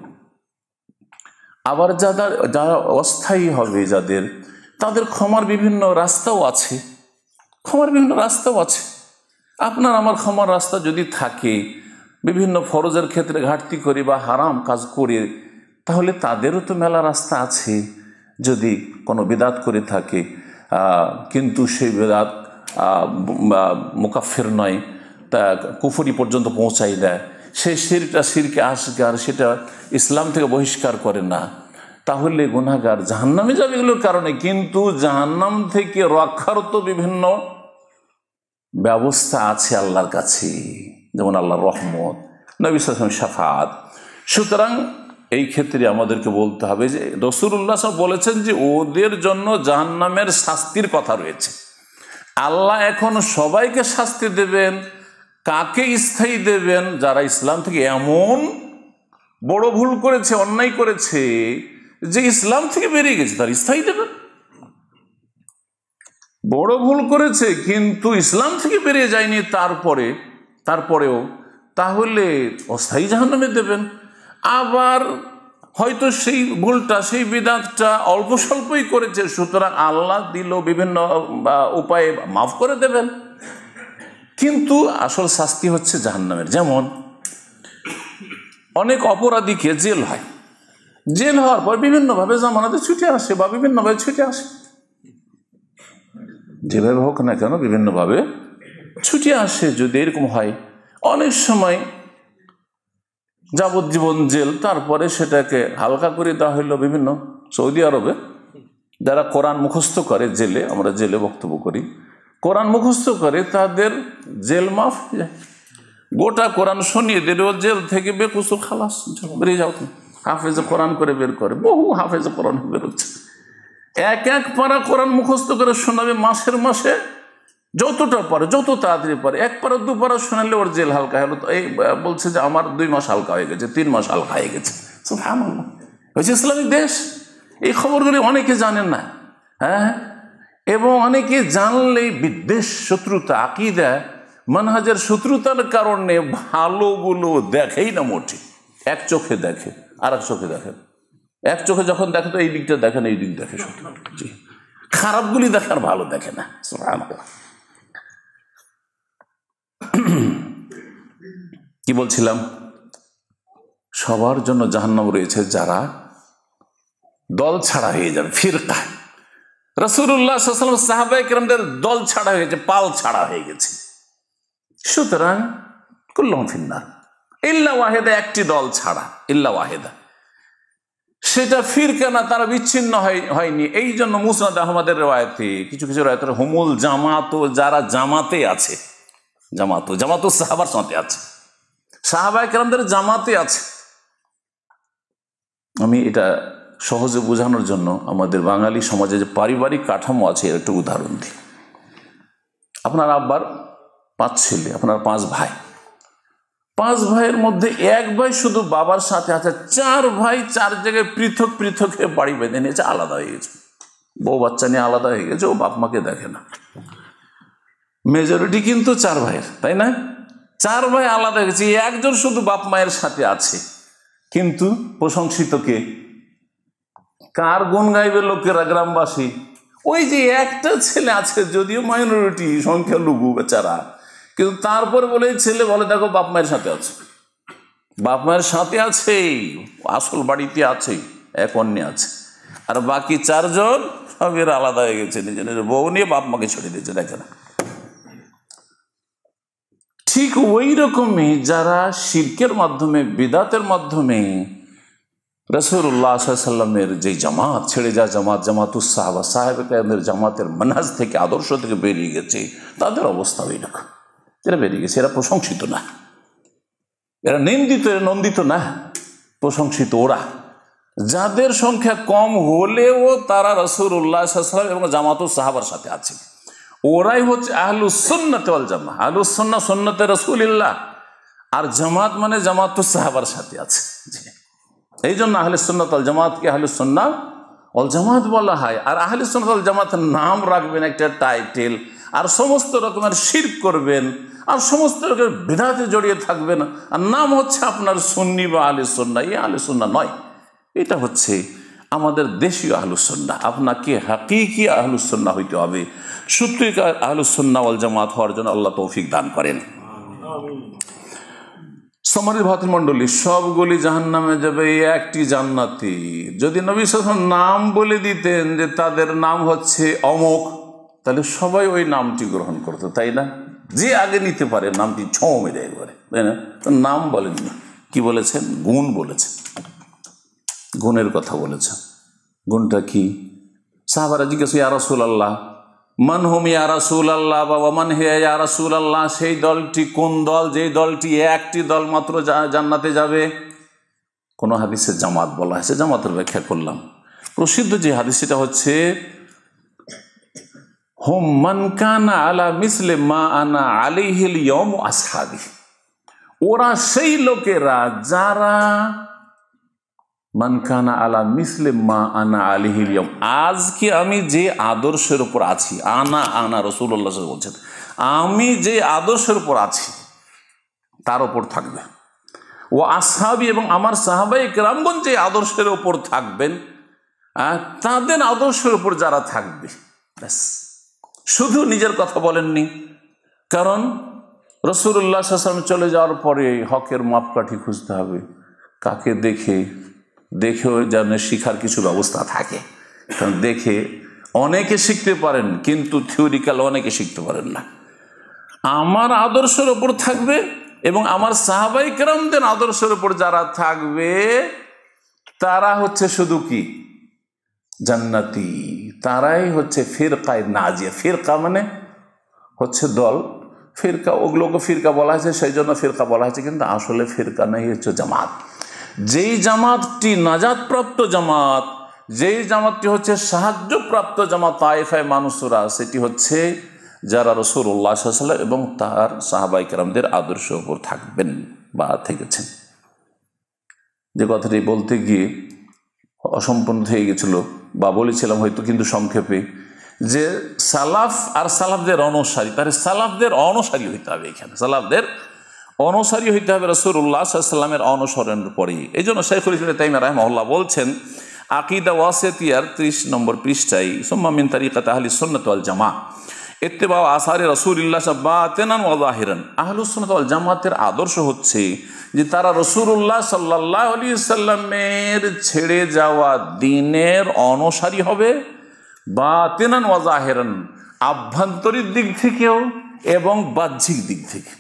আবার যারা যারা অস্থায়ী হবে যাদের, তাদের ক্ষমার বিভিন্ন রাস্তাও আছে, ক্ষমার বিভিন্ন রাস্তাও আছে। আপনার আমার ক্ষমার রাস্তা যদি থাকে, বিভিন্ন ফরজের ক্ষেত্রে ঘাটতি করে বা হারাম কাজ করে, তাহলে তাদেরও তো মেলা রাস্তা আছে। যদি কোনো বিদাত করে থাকে কিন্তু সেই বিদাত মুকাফের নয়, তা কুফরি পর্যন্ত পৌঁছাই দেয়, সেই শিরটা শিরকে আসগার, সেটা ইসলাম থেকে বহিষ্কার করে না, তাহলে গুনাহগার জাহান্নামে যাবে এগুলোর কারণে। কিন্তু জাহান্নাম থেকে রক্ষার তো বিভিন্ন ব্যবস্থা আছে আল্লাহর কাছে, যেমন আল্লাহর রহমত, নবী সাল্লাল্লাহু আলাইহি ওয়াসাল্লাম শাফাআত। সুতরাং এই ক্ষেত্রে আমাদেরকে বলতে হবে যে রাসূলুল্লাহ সাল্লাল্লাহু আলাইহি ওয়াসাল্লাম বলেছেন যে ওদের জন্য জাহান্নামের শাস্তির কথা রয়েছে। আল্লাহ এখন সবাইকে শাস্তি দেবেন, কাকে স্থায়ী দেবেন, যারা ইসলাম থেকে এমন বড় ভুল করেছে, অন্যায় করেছে যে ইসলাম থেকে বেরিয়ে গেছে, তার স্থায়ী দেবেন। বড় ভুল করেছে কিন্তু ইসলাম থেকে বেরিয়ে যায়নি, তারপরে তারপরেও তাহলে অস্থায়ী জাহান্নামে দেবেন। আবার হয়তো সেই ভুলটা সেই বিদাতটা অল্প স্বল্পই করেছে, সুতরাং আল্লাহ দিল বিভিন্ন উপায়ে মাফ করে দেবেন, কিন্তু আসল শাস্তি হচ্ছে জাহান্নামের। যেমন অনেক অপরাধীকে জেল হয়, জেল হওয়ার পর বিভিন্নভাবে জামানাতে ছুটে আসে বা বিভিন্নভাবে ছুটে আসে, যেভাবে হোক না কেন বিভিন্নভাবে ছুটে আসে। যদি এরকম হয় অনেক সময় যাবজ্জীবন জেল, তারপরে সেটাকে হালকা করে দেওয়া হইল। বিভিন্ন সৌদি আরবে যারা কোরআন মুখস্থ করে জেলে, আমরা জেলে বক্তব্য করি, কোরআন মুখস্থ করে তাদের জেল মাফ হয়ে যায়, গোটা কোরআন শুনিয়ে দিল, জেল থেকে বেকুসু খালাস, বেরিয়ে যাও। হাফেজে কোরআন করে বের করে, বহু হাফেজে কোরআন বেরোচ্ছে, এক এক পারা কোরআন মুখস্থ করে শোনাবে মাসের মাসে, যতটা পারে যত তাড়াতাড়ি পারে, এক পারা দু পারা শোনালে ওর জেল হালকা হলো। এই বলছে যে আমার দুই মাস হালকা হয়ে গেছে, তিন মাস হালকা হয়ে গেছে। সুবহানাল্লাহ, হয়েছে ইসলামিক দেশ। এই খবরগুলি অনেকে জানেন না, হ্যাঁ, এবং অনেকে জানলেই বিদ্বেষ, শত্রুতা, আকিদা, মানহাজের শত্রুতার কারণে ভালোগুলো দেখেই না মোটে, এক চোখে দেখে আর এক চোখে দেখে, এক চোখে যখন দেখে তো এই দিকটা দেখে না, এই দিক দেখে, খারাপগুলি দেখে আর ভালো দেখে না। সুবহানাল্লাহ, কি বলছিলাম? সবার জন্য জাহান্নাম রয়েছে যারা দল ছাড়া হয়ে যাবে, ফিরকা। রাসূলুল্লাহ সাল্লাল্লাহু আলাইহি ওয়াসাল্লাম সাহাবায়ে কেরামদের দল ছাড়া হয়ে গেছে, পাল ছাড়া হয়ে গেছে। সুতরাং কুল্লুহুম ফিন্নার ইল্লা ওয়াহিদা, একটি দল ছাড়া, ইল্লা ওয়াহিদা, সেটা ফিরকা না, তারা বিচ্ছিন্ন হয়নি। এই জন্য মুসনাদ আহমদের রেওয়ায়েতে কিছু কিছু রেওয়ায়েতে হুমুল জামাত, যারা জামাতে আছে, জামাত জামাত সাহাবার সাথে আছে, সাহাবায়ে কেরামদের জামাতে আছে। আমি এটা সহজে বোঝানোর জন্য আমাদের বাঙালি সমাজে যে পারিবারিক কাঠামো আছে এর একটা উদাহরণ দিই। আপনার আব্বার পাঁচ ছেলে, আপনার পাঁচ ভাই, পাঁচ ভাইয়ের মধ্যে এক ভাই শুধু বাবার সাথে আছে, চার ভাই চার জায়গায় পৃথক পৃথক হয়ে বাড়ি বেঁধে নিয়েছে, আলাদা হয়ে গেছে, বউ বাচ্চা নিয়ে আলাদা হয়ে গেছে, ও বাপ মাকে দেখে না। মেজরিটি কিন্তু চার ভাইয়ের, তাই না? চার ভাই আলাদা হয়ে গেছে, একজন শুধু বাপ মায়ের সাথে আছে। কিন্তু প্রশংসিত কে? কার গুণ গাইবে লোকেরা, গ্রামবাসী? ওই যে একটা ছেলে আছে, যদিও মাইনরিটি, সংখ্যালঘু বেচারা, কিন্তু তারপর বলে ছেলে বলে দেখো বাপ মায়ের সাথে আছে, বাপ মায়ের সাথে আছে, আসল বাড়িতে আছে, এক অন্য আছে। আর বাকি চারজন সব এরা আলাদা হয়ে গেছে, নিজে নিজের বউ নিয়ে বাপ মাকে ছড়িয়ে দিয়েছে, দেখে না। ঠিক ওই রকমই যারা শিরকের মাধ্যমে, বিদাতের মাধ্যমে রাসূলুল্লাহ সাল্লাল্লাহু আলাইহি ওয়াসাল্লামের যে জামাত ছেড়ে যা, জামাত জামাতুস সাহাবা, সাহাবায়ে কেরামদের জামাতের মানহাজ থেকে, আদর্শ থেকে বেরিয়ে গেছে, তাদের অবস্থা ওই রকম। এরা বেরিয়ে গেছে, এরা প্রশংসিত না, এরা নিন্দিত, এরা নন্দিত না, প্রশংসিত ওরা যাদের সংখ্যা কম হলেও তারা রাসূলুল্লাহ সাল্লাল্লাহু আলাইহি ওয়াসাল্লাম এবং জামাতুস সাহাবার সাথে আছে। ওরাই হচ্ছে আহলুস সুন্নাত ওয়াল জামাত। আহলুস সুন্নাহ সুন্নাতে রাসূলুল্লাহ, আর জামাত মানে জামাতুস সাহাবার সাথে আছে। এই জন্য আহলে সুন্নাত ওয়াল জামাতকে আহলে সুন্নাহ ওয়াল জামাত বলা হয়। আর আহলে সুন্নাত ওয়াল জামাতের নাম রাখবেন একটা টাইটেল, আর সমস্ত রকমের শিরক করবেন, আর সমস্ত রকমের বিদআতে জড়িয়ে থাকবেন, আর নাম হচ্ছে আপনার সুন্নি বা আহলে সুন্নাহ। এই আহলে সুন্নাহ নয়, এটা হচ্ছে আমাদের দেশীয় আহলে সুন্নাহ। আপনাকে হাকিকি আহলে সুন্নাহ হইতে হবে। সত্যিকার আহলে সুন্নাহ ওয়াল জামাত হওয়ার জন্য আল্লাহ তৌফিক দান করেন। সম্মানিত ভাতৃমণ্ডলী, সবগুলি জাহান্নামে যাবে, একটি জান্নাতি। যদি নবী সাল্লাল্লাহু আলাইহি ওয়াসাল্লাম নাম বলে দিতেন যে তাদের নাম হচ্ছে অমুক, তাহলে সবাই ওই নামটি গ্রহণ করতো, তাই না? যে আগে নিতে পারে নামটি ছৌ মেরে একবারে, তাই না? নাম বলেননি, কি বলেছেন? গুণ বলেছেন, গুণের কথা বলেছেন। গুণটা কি? সাহাবারা জিজ্ঞাসা, ইয়া রাসূলুল্লাহ, মান হুম ইয়া রাসূলুল্লাহ, বাবা মান হিয়া ইয়া রাসূলুল্লাহ, সেই দলটি কোন দল যে দলটি একটি দল মাত্র জান্নাতে যাবে? কোন হাদিসে জামাত বলা হয়েছে, জামাতের ব্যাখ্যা করলাম। প্রসিদ্ধ যে হাদিস সেটা হচ্ছে হুম মান কানা আলা মিসলে মা আনা আলাইহিল ইয়াউম আসহাবি, ওরা সেই লোকেরা যারা Man kana ala misle ma ana alihi al-yawm. Ajke ami je adorsher upor achi, ana ana Rasulullah sallallahu alaihi wasallam bolchen. Ami je adorsher upor achi, tar upor thakbe. O ashabi ebong amar sahabaye ikramgon je adorsher upor thakben, tader adorsher upor jara thakbe. Bas. Shudhu nijer kotha bolenni, karon Rasulullah sallallahu alaihi wasallam chole jawar pore hoker mapkathi khujte hobe. Kake dekhe দেখেও জানে শিখার কিছু ব্যবস্থা থাকে কারণ দেখে অনেকে শিখতে পারেন কিন্তু থিওরিক্যাল অনেকে শিখতে পারেন না আমার আদর্শের উপর থাকবে এবং আমার সাহাবায়ে কেরামদের আদর্শের উপর যারা থাকবে তারা হচ্ছে শুধু কি জান্নাতি তারাই হচ্ছে ফিরকায়ে নাজিয়া ফিরকা মানে হচ্ছে দল ফিরকা ওগুলোকে ফিরকা বলা হয় সেইজন্য ফিরকা বলা হয় কিন্তু আসলে ফিরকা নয় হচ্ছে জামাত যেই জামাতটি নাজাত প্রাপ্ত জামাত যেই জামাতটি হচ্ছে সাহায্য প্রাপ্ত জামাত তায়েফায়ে মানুসুরা সেটি হচ্ছে যারা রাসূলুল্লাহ সাল্লাল্লাহু আলাইহি ওয়াসাল্লাম এবং তার সাহাবায়ে কেরামদের আদর্শ উপর থাকবেন বা থেকেছেন যে কথাটি বলতে গিয়ে অসম্পূর্ণ থেকে গিয়েছিল বা বলেছিলাম হয়তো কিন্তু সংক্ষেপে যে সালাফ আর সালাফদের অনুসারী তার সালাফদের অনুসারী হতে হবে এখানে সালাফদের অনুসারী হইতে হবে রাসূলুল্লাহ সাল্লাল্লাহু আলাইহি ওয়াসাল্লামের অনুসরণের পরে এইজন্য শাইখুল ইসলাম তাইমিয়া রাহিমাহুল্লাহ বলছেন আকীদা ওয়াসিয়ার ত্রিশ নম্বর পৃষ্ঠায় সুম্মা মিন তরিকাত আহলি সুন্নাত ওয়াল জামাআ ইত্তিবা আসারে রাসূলুল্লাহ সাবাতানান ওয়া যাহিরান আহলুস সুন্নাত ওয়াল জামাতের আদর্শ হচ্ছে যে তারা রাসূলুল্লাহ সাল্লাল্লাহু আলাইহি ওয়াসাল্লামের ছেড়ে যাওয়া দ্বীনের অনুসারী হবে বাতিনান ওয়া যাহিরান আভ্যন্তরীণ দিক থেকেও এবং বাহ্যিক দিক থেকে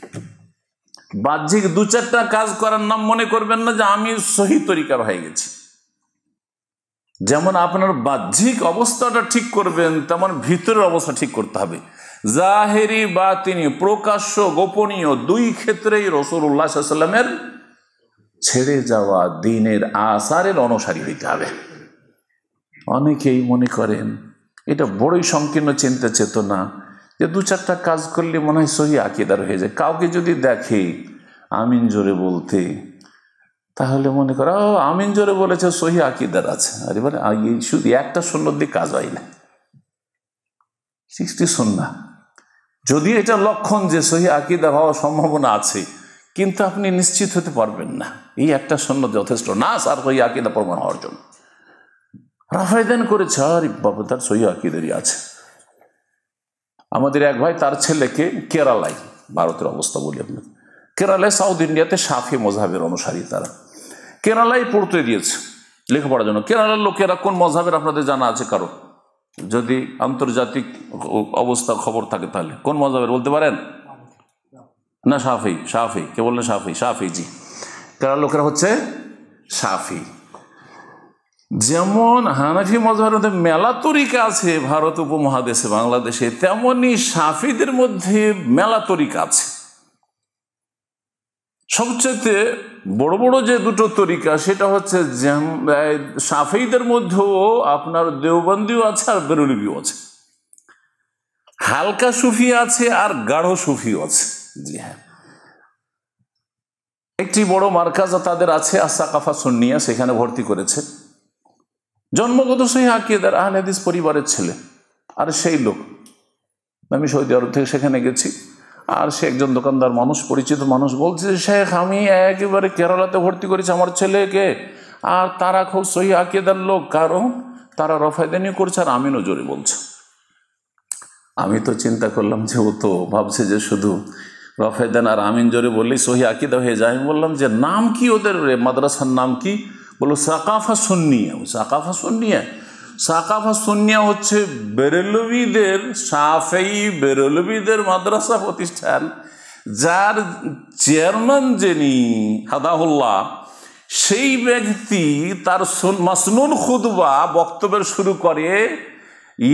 বাহ্যিক দুই চারটা কাজ করার নাম মনে করবেন না যে আমি সহি তরিকার হয়ে গেছি যেমন আপনার বাহ্যিক অবস্থাটা ঠিক করবেন তেমন ভিতরের অবস্থা ঠিক করতে হবে জাহেরি বাতিনি প্রকাশ্য গোপনীয় দুই ক্ষেত্রেই রাসূলুল্লাহ সাল্লাল্লাহু আলাইহি ওয়াসাল্লামের ছেড়ে যাওয়া দ্বীনের আসারের অনুসারী হতে হবে অনেকেই মনে করেন এটা বড়ই সংকীর্ণ চিন্তা চেতনা যে দুই চারটা কাজ করলে মনে হয় সহি আকীদার হয়ে যায় কাউকে যদি দেখে আমিন জোরে বলতে তাহলে মনে করো আমিন জোরে বলেছে সহি আকীদার আছে আরে বলে এই শুধু একটা সুন্নাত দিয়ে কাজ হয় না ষাটটি সুন্নাত যদি এটা লক্ষণ যে সহি আকীদা হওয়ার সম্ভাবনা আছে কিন্তু আপনি নিশ্চিত হতে পারবেন না এই একটা সুন্নাত যথেষ্ট না আর সহি আকীদা প্রমাণ হওয়ার জন্য রাফায়দান করেছে আরে বাবা তার সহি আকীদারই আছে আমাদের এক ভাই তার ছেলেকে কেরালায় ভারতের অবস্থা বলি আপনাদের কেরালায় সাউথ ইন্ডিয়াতে শাফি মযহাবের অনুসারী তারা কেরালায় পড়তে দিয়েছে লেখাপড়ার জন্য কেরালার লোকেরা কোন মযহাবের আপনাদের জানা আছে কারো যদি আন্তর্জাতিক অবস্থা খবর থাকে তাহলে কোন মযহাবের বলতে পারেন না শাফি শাফি কে বললেন শাফি শাফি জি কেরালার লোকেরা হচ্ছে শাফি যেমন হানাফি মযহাবের মধ্যে মেলা তরিকা আছে ভারত উপমহাদেশে বাংলাদেশে তেমনি শাফিদের মধ্যে মেলা তরিকা আছে সবচেয়ে বড় বড় যে দুটো তরিকা সেটা হচ্ছে শাফিদের মধ্যেও আপনার দেওবন্দিও আছে আর বেরলভিও আছে হালকা সুফি আছে আর গাঢ় সুফিও আছে জি হ্যাঁ একটি বড় মার্কাজ তাদের আছে আস-সাকাফা সুন্নিয়া সেখানে ভর্তি করেছে জন্মগত সহি আকীদার আহলে হাদিস পরিবারের ছেলে আর সেই লোক আমি সৌদি আরব থেকে সেখানে গেছি আর সে একজন দোকানদার মানুষ পরিচিত মানুষ বলছে শেখ আমি একবারে কেরালাতে ভর্তি করেছি আমার ছেলেকে আর তারা খুব সহি আকীদার লোক কারণ তারা রফায়দানি করছে আর আমিনও জোরে বলছে আমি তো চিন্তা করলাম যে ও তো ভাবছে যে শুধু রফায়দান আর আমিন জোরে বললেই সহি আকীদা হয়ে যায় আমি বললাম যে নাম কি ওদের মাদ্রাসার নাম কি বলো সাকাফা সুন্নিয়া সাকাফা সুন্নিয়া সাকাফা সুন্নিয়া হচ্ছে বেরেলভিদের শাফেঈ বেরেলভিদের মাদ্রাসা প্রতিষ্ঠান যার চেয়ারম্যান যিনি হাদাহুল্লাহ সেই ব্যক্তি তার মাসনুন খুতবা বক্তব্যের শুরু করে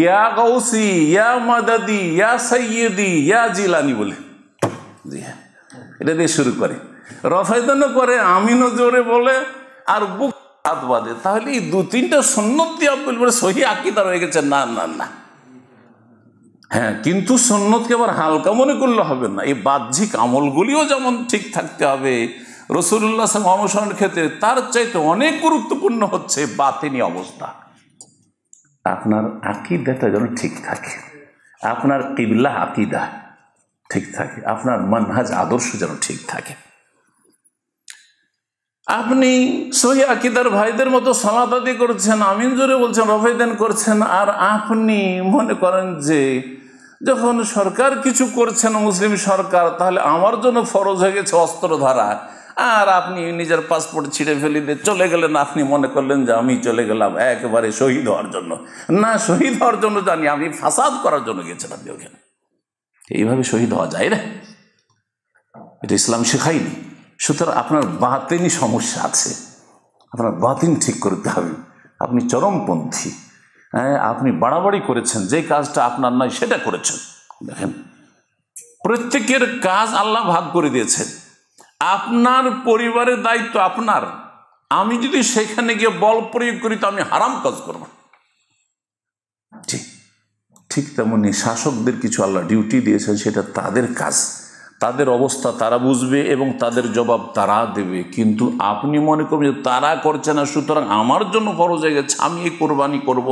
ইয়া গাউসি ইয়া মাদাদি ইয়া সাইয়্যিদি ইয়া জিলানি বলে জি হ্যাঁ এটা দিয়ে শুরু করে রফায়দানও করে আমিনও জোরে বলে আর বুক হাত বাঁধে তাহলে এই দু তিনটা সুন্নত দিয়ে আপনি বলে সহি আকীদা রয়ে গেছে না না না হ্যাঁ কিন্তু সুন্নতকে আবার হালকা মনে করলে হবে না এই বাহ্যিক আমলগুলিও যেমন ঠিক থাকতে হবে রসুলুল্লাহ সাল্লাল্লাহু আলাইহি ওয়াসাল্লামের ক্ষেত্রে তার চাইতে অনেক গুরুত্বপূর্ণ হচ্ছে বাতিনি অবস্থা। আপনার আকীদাটা যেন ঠিক থাকে, আপনার কিবলা আকীদা ঠিক থাকে, আপনার মানহাজ আদর্শ যেন ঠিক থাকে। আপনি সহি আকীদার ভাইদের মতো সালাত আদায় করছেন, আমিন জোরে বলছেন, রফায়দান করছেন, আর আপনি মনে করেন যে যখন সরকার কিছু করছে না মুসলিম সরকার, তাহলে আমার জন্য ফরজ হয়ে গেছে অস্ত্র ধরা, আর আপনি নিজের পাসপোর্ট ছিঁড়ে ফেলে দিয়ে চলে গেলেন। আপনি মনে করলেন যে আমি চলে গেলাম একেবারে শহীদ হওয়ার জন্য, না শহীদ হওয়ার জন্য জানি আমি ফাসাদ করার জন্য গেছিলাম ওখানে। এইভাবে শহীদ হওয়া যায় না, এটা ইসলাম শেখায়নি। সুতরাং আপনার বাতিনি সমস্যা আছে, আপনার বাতিন ঠিক করতে হবে। আপনি চরমপন্থী, হ্যাঁ আপনি বাড়াবাড়ি করেছেন, যে কাজটা আপনার নয় সেটা করেছেন। দেখেন প্রত্যেকের কাজ আল্লাহ ভাগ করে দিয়েছেন, আপনার পরিবারের দায়িত্ব আপনার। আমি যদি সেখানে গিয়ে বল প্রয়োগ করি তো আমি হারাম কাজ করব। ঠিক ঠিক তেমনি শাসকদের কিছু আল্লাহ ডিউটি দিয়েছেন, সেটা তাদের কাজ, তাদের অবস্থা তারা বুঝবে এবং তাদের জবাব তারা দেবে। কিন্তু আপনি মনে করবেন যে তারা করছে না সুতরাং আমার জন্য খরচ হয়ে গেছে, আমি এই কোরবানি করব।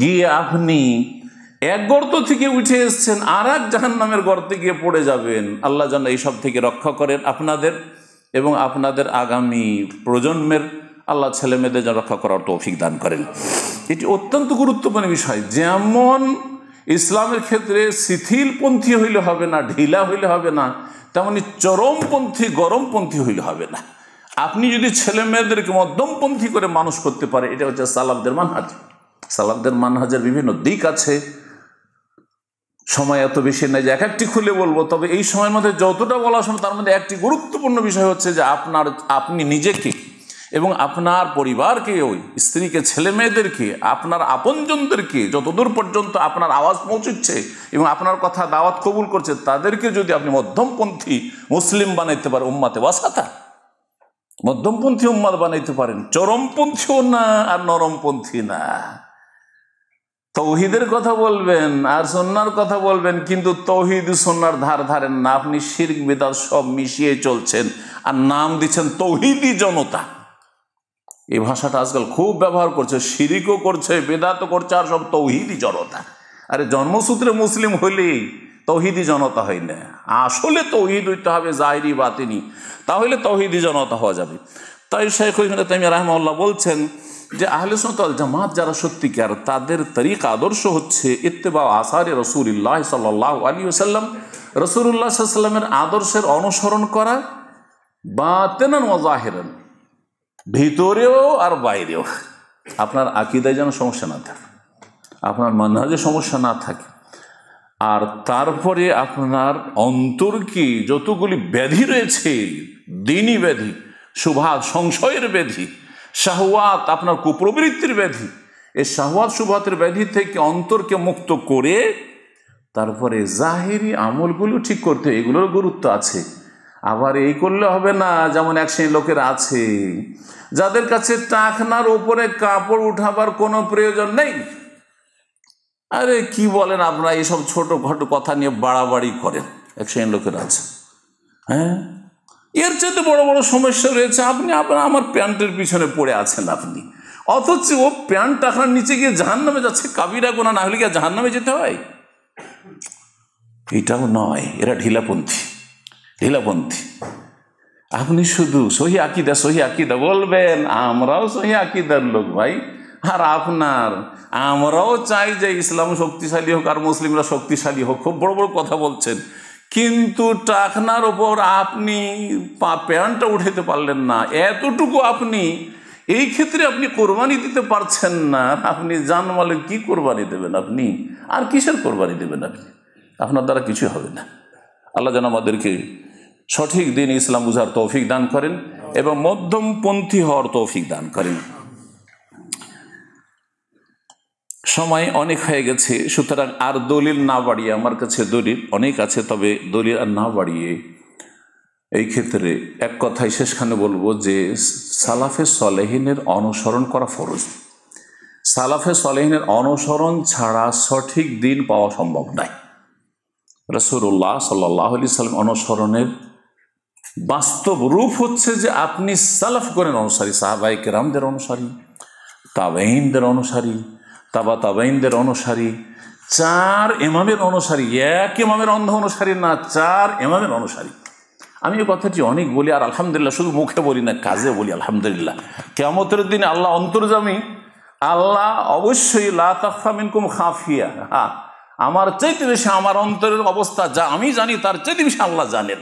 গিয়ে আপনি এক গর্ত থেকে উঠে এসছেন আর এক জাহান্নামের গর্তে গিয়ে পড়ে যাবেন। আল্লাহ যেন এইসব থেকে রক্ষা করেন আপনাদের এবং আপনাদের আগামী প্রজন্মের। আল্লাহ ছেলে মেয়েদের যেন রক্ষা করার তৌফিক দান করেন। এটি অত্যন্ত গুরুত্বপূর্ণ বিষয়। যেমন ইসলামের ক্ষেত্রে শিথিলপন্থী হইলে হবে না, ঢিলা হইলে হবে না, তেমনি চরমপন্থী গরমপন্থী হইলে হবে না। আপনি যদি ছেলে মেয়েদেরকে মধ্যমপন্থী করে মানুষ করতে পারে, এটা হচ্ছে সালাফদের মানহাজ। সালাফদের মানহাজের বিভিন্ন দিক আছে, সময় এত বেশি নেই যে এক একটি খুলে বলবো, তবে এই সময়ের মধ্যে যতটা বলা সম্ভব তার মধ্যে একটি গুরুত্বপূর্ণ বিষয় হচ্ছে যে আপনার আপনি নিজেকে এবং আপনার পরিবারকে, ওই স্ত্রীকে, ছেলে মেয়েদেরকে, আপনার আপনজনদেরকে যতদূর পর্যন্ত আপনার আওয়াজ পৌঁছচ্ছে এবং আপনার কথা দাওয়াত কবুল করছে তাদেরকে যদি আপনি মধ্যমপন্থী মুসলিম বানাইতে পারেন, উম্মাতে ওয়াসাতা মধ্যমপন্থী উম্মাত বানাইতে পারেন, চরমপন্থীও না আর নরমপন্থী না। তৌহিদের কথা বলবেন আর সুন্নার কথা বলবেন, কিন্তু তৌহিদ সুন্নার ধার ধারেন না, আপনি শিরক বিদআত সব মিশিয়ে চলছেন আর নাম দিচ্ছেন তৌহিদি জনতা। এই ভাষাটা আজকাল খুব ব্যবহার করছে, শিরিকও করছে, বেদাতও করছে, আর সব তৌহিদি জনতা। আরে জন্মসূত্রে মুসলিম হইলেই তৌহিদি জনতা হয় না, আসলে তৌহিদ হইতে হবে জাহিরি বাতিনি, তাহলে তৌহিদি জনতা হওয়া যাবে। তাই শেখ ইবনে তাইমিয়া রাহিমাহুল্লাহ বলছেন যে আহলে সুন্নাত ওয়াল জামাত যারা সত্যিকার, তাদের তরিকা আদর্শ হচ্ছে ইত্তেবা আসারে রাসূলুল্লাহ সাল্লাল্লাহু আলাইহি ওয়াসাল্লাম, রাসূলুল্লাহ সাল্লাল্লাহু আলাইহি ওয়াসাল্লামের আদর্শের অনুসরণ করা, বাতিনান ওয়া জাহিরান, ভিতরেও আর বাইরেও। আপনার আকীদায় যেন সমস্যা না থাকে, আপনার মানহাজে সমস্যা না থাকে, আর তারপরে আপনার অন্তরকে যতগুলি ব্যাধি রয়েছে, দিনই ব্যাধি, শুভা সংশয়ের ব্যাধি, শাহওয়াত, আপনার কুপ্রবৃত্তির ব্যাধি, এই শাহওয়াত শুভহাতের ব্যাধি থেকে অন্তরকে মুক্ত করে তারপরে জাহিরি আমলগুলো ঠিক করতে, এগুলোর গুরুত্ব আছে। আবার এই করলে হবে না, যেমন এক শ্রেণীর লোকের আছে যাদের কাছে টাকনার ওপরে কাপড় উঠাবার কোনো প্রয়োজন নেই। আরে কি বলেন আপনারা, এইসব ছোটোখাটো কথা নিয়ে বাড়াবাড়ি করেন, এক শ্রেণীর লোকের আছে। হ্যাঁ এর চেয়ে বড় বড় সমস্যা রয়েছে, আপনি আপনার আমার প্যান্টের পিছনে পড়ে আছেন আপনি, অথচ ও প্যান্ট টাকনার নিচে গিয়ে জাহান্নামে যাচ্ছে। কাবিরা গুনাহ না হলে কি জাহান্নামে যেতে হয়? এটাও নয়, এরা ঢিলাপন্থী, ঢিলাপন্থী। আপনি শুধু সহি আকীদা সহি আকীদা বলবেন, আমরাও সহি আকীদার লোক ভাই, আর আপনার আমরাও চাই যে ইসলাম শক্তিশালী হোক আর মুসলিমরা শক্তিশালী হোক, খুব বড় বড় কথা বলছেন, কিন্তু টাকনার ওপর আপনি প্যান্টটা উঠাতে পারলেন না, এতটুকু আপনি এই ক্ষেত্রে আপনি কোরবানি দিতে পারছেন না। আপনি জানমালের কি কোরবানি দেবেন আপনি, আর কিসের কোরবানি দেবেন আপনি? আপনার দ্বারা কিছুই হবে না। আল্লাহ যেন আমাদেরকে সঠিক দিন ইসলাম বুঝার তৌফিক দান করেন এবং মধ্যমপন্থী হওয়ার তৌফিক দান করেন। সময় অনেক হয়ে গেছে, সুতরাং আর দলিল না বাড়িয়ে, আমার কাছে দলিল অনেক আছে তবে দলিল আর না বাড়িয়ে এই ক্ষেত্রে এক কথায় শেষখানে বলবো যে সালাফে সলেহিনের অনুসরণ করা ফরজ। সালাফে সলেহিনের অনুসরণ ছাড়া সঠিক দিন পাওয়া সম্ভব নয়। রাসূলুল্লাহ সাল্লাল্লাহু আলাইহি ওয়াসাল্লাম অনুসরণের বাস্তব রূপ হচ্ছে যে আপনি সালাফগণের অনুসারী, সাহাবায়ে কেরামদের অনুসারী, তাবেঈনদের অনুসারী, তাবা তাবেঈনদের অনুসারী, চার ইমামের অনুসারী, এক ইমামের অন্ধ অনুসারী না, চার ইমামের অনুসারী। আমি এই কথাটি অনেক বলি, আর আলহামদুলিল্লাহ শুধু মুখে বলি না, কাজে বলি আলহামদুলিল্লাহ। কিয়ামতের দিন আল্লাহ অন্তর্যামী, আল্লা অবশ্যই লা তাখফা মিনকুম খাফিয়া, হ্যাঁ আমার চাইতে বেশি আমার অন্তরের অবস্থা যা আমি জানি তার চাইতে বেশি আল্লাহ জানেন।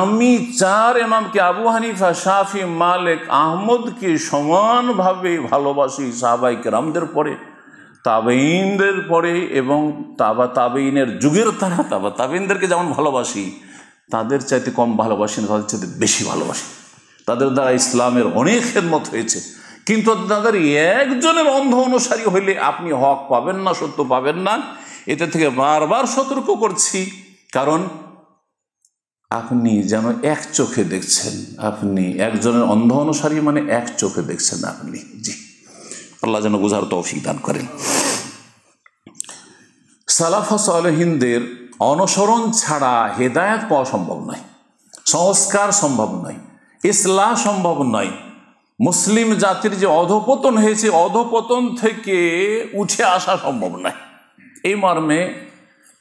আমি চার ইমামকে আবু হানিফা, শাফি, মালিক, আহমদকে সমানভাবে ভালোবাসি, সাহাবায়ে কেরামদের পরে, তাবেঈনদের পরে এবং তাবা তাবেঈনের যুগের তারা, তাবা তাবেঈনদেরকে যেমন ভালোবাসি তাদের চাইতে কম ভালোবাসি না, তাদের চাইতে বেশি ভালোবাসি। তাদের দ্বারা ইসলামের অনেক খেদমত হয়েছে, কিন্তু তাদের একজনের অন্ধ অনুসারী হইলে আপনি হক পাবেন না, সত্য পাবেন না। এটা থেকে বারবার সতর্ক করছি, কারণ আপনি যেন এক চোখে দেখছেন, আপনি একজনের অন্ধ অনুসারী মানে এক চোখে দেখছেন আপনি। জি, আল্লাহ যেন বুঝার তৌফিক দান করেন। সালাফ সালেহীনদের অনুসরণ ছাড়া হেদায়েত পাওয়া সম্ভব নয়, সংস্কার সম্ভব নয়, ইসলাম সম্ভব নয়। মুসলিম জাতির যে অধঃপতন হয়েছে, অধঃপতন থেকে উঠে আসা সম্ভব নয়। এই মর্মে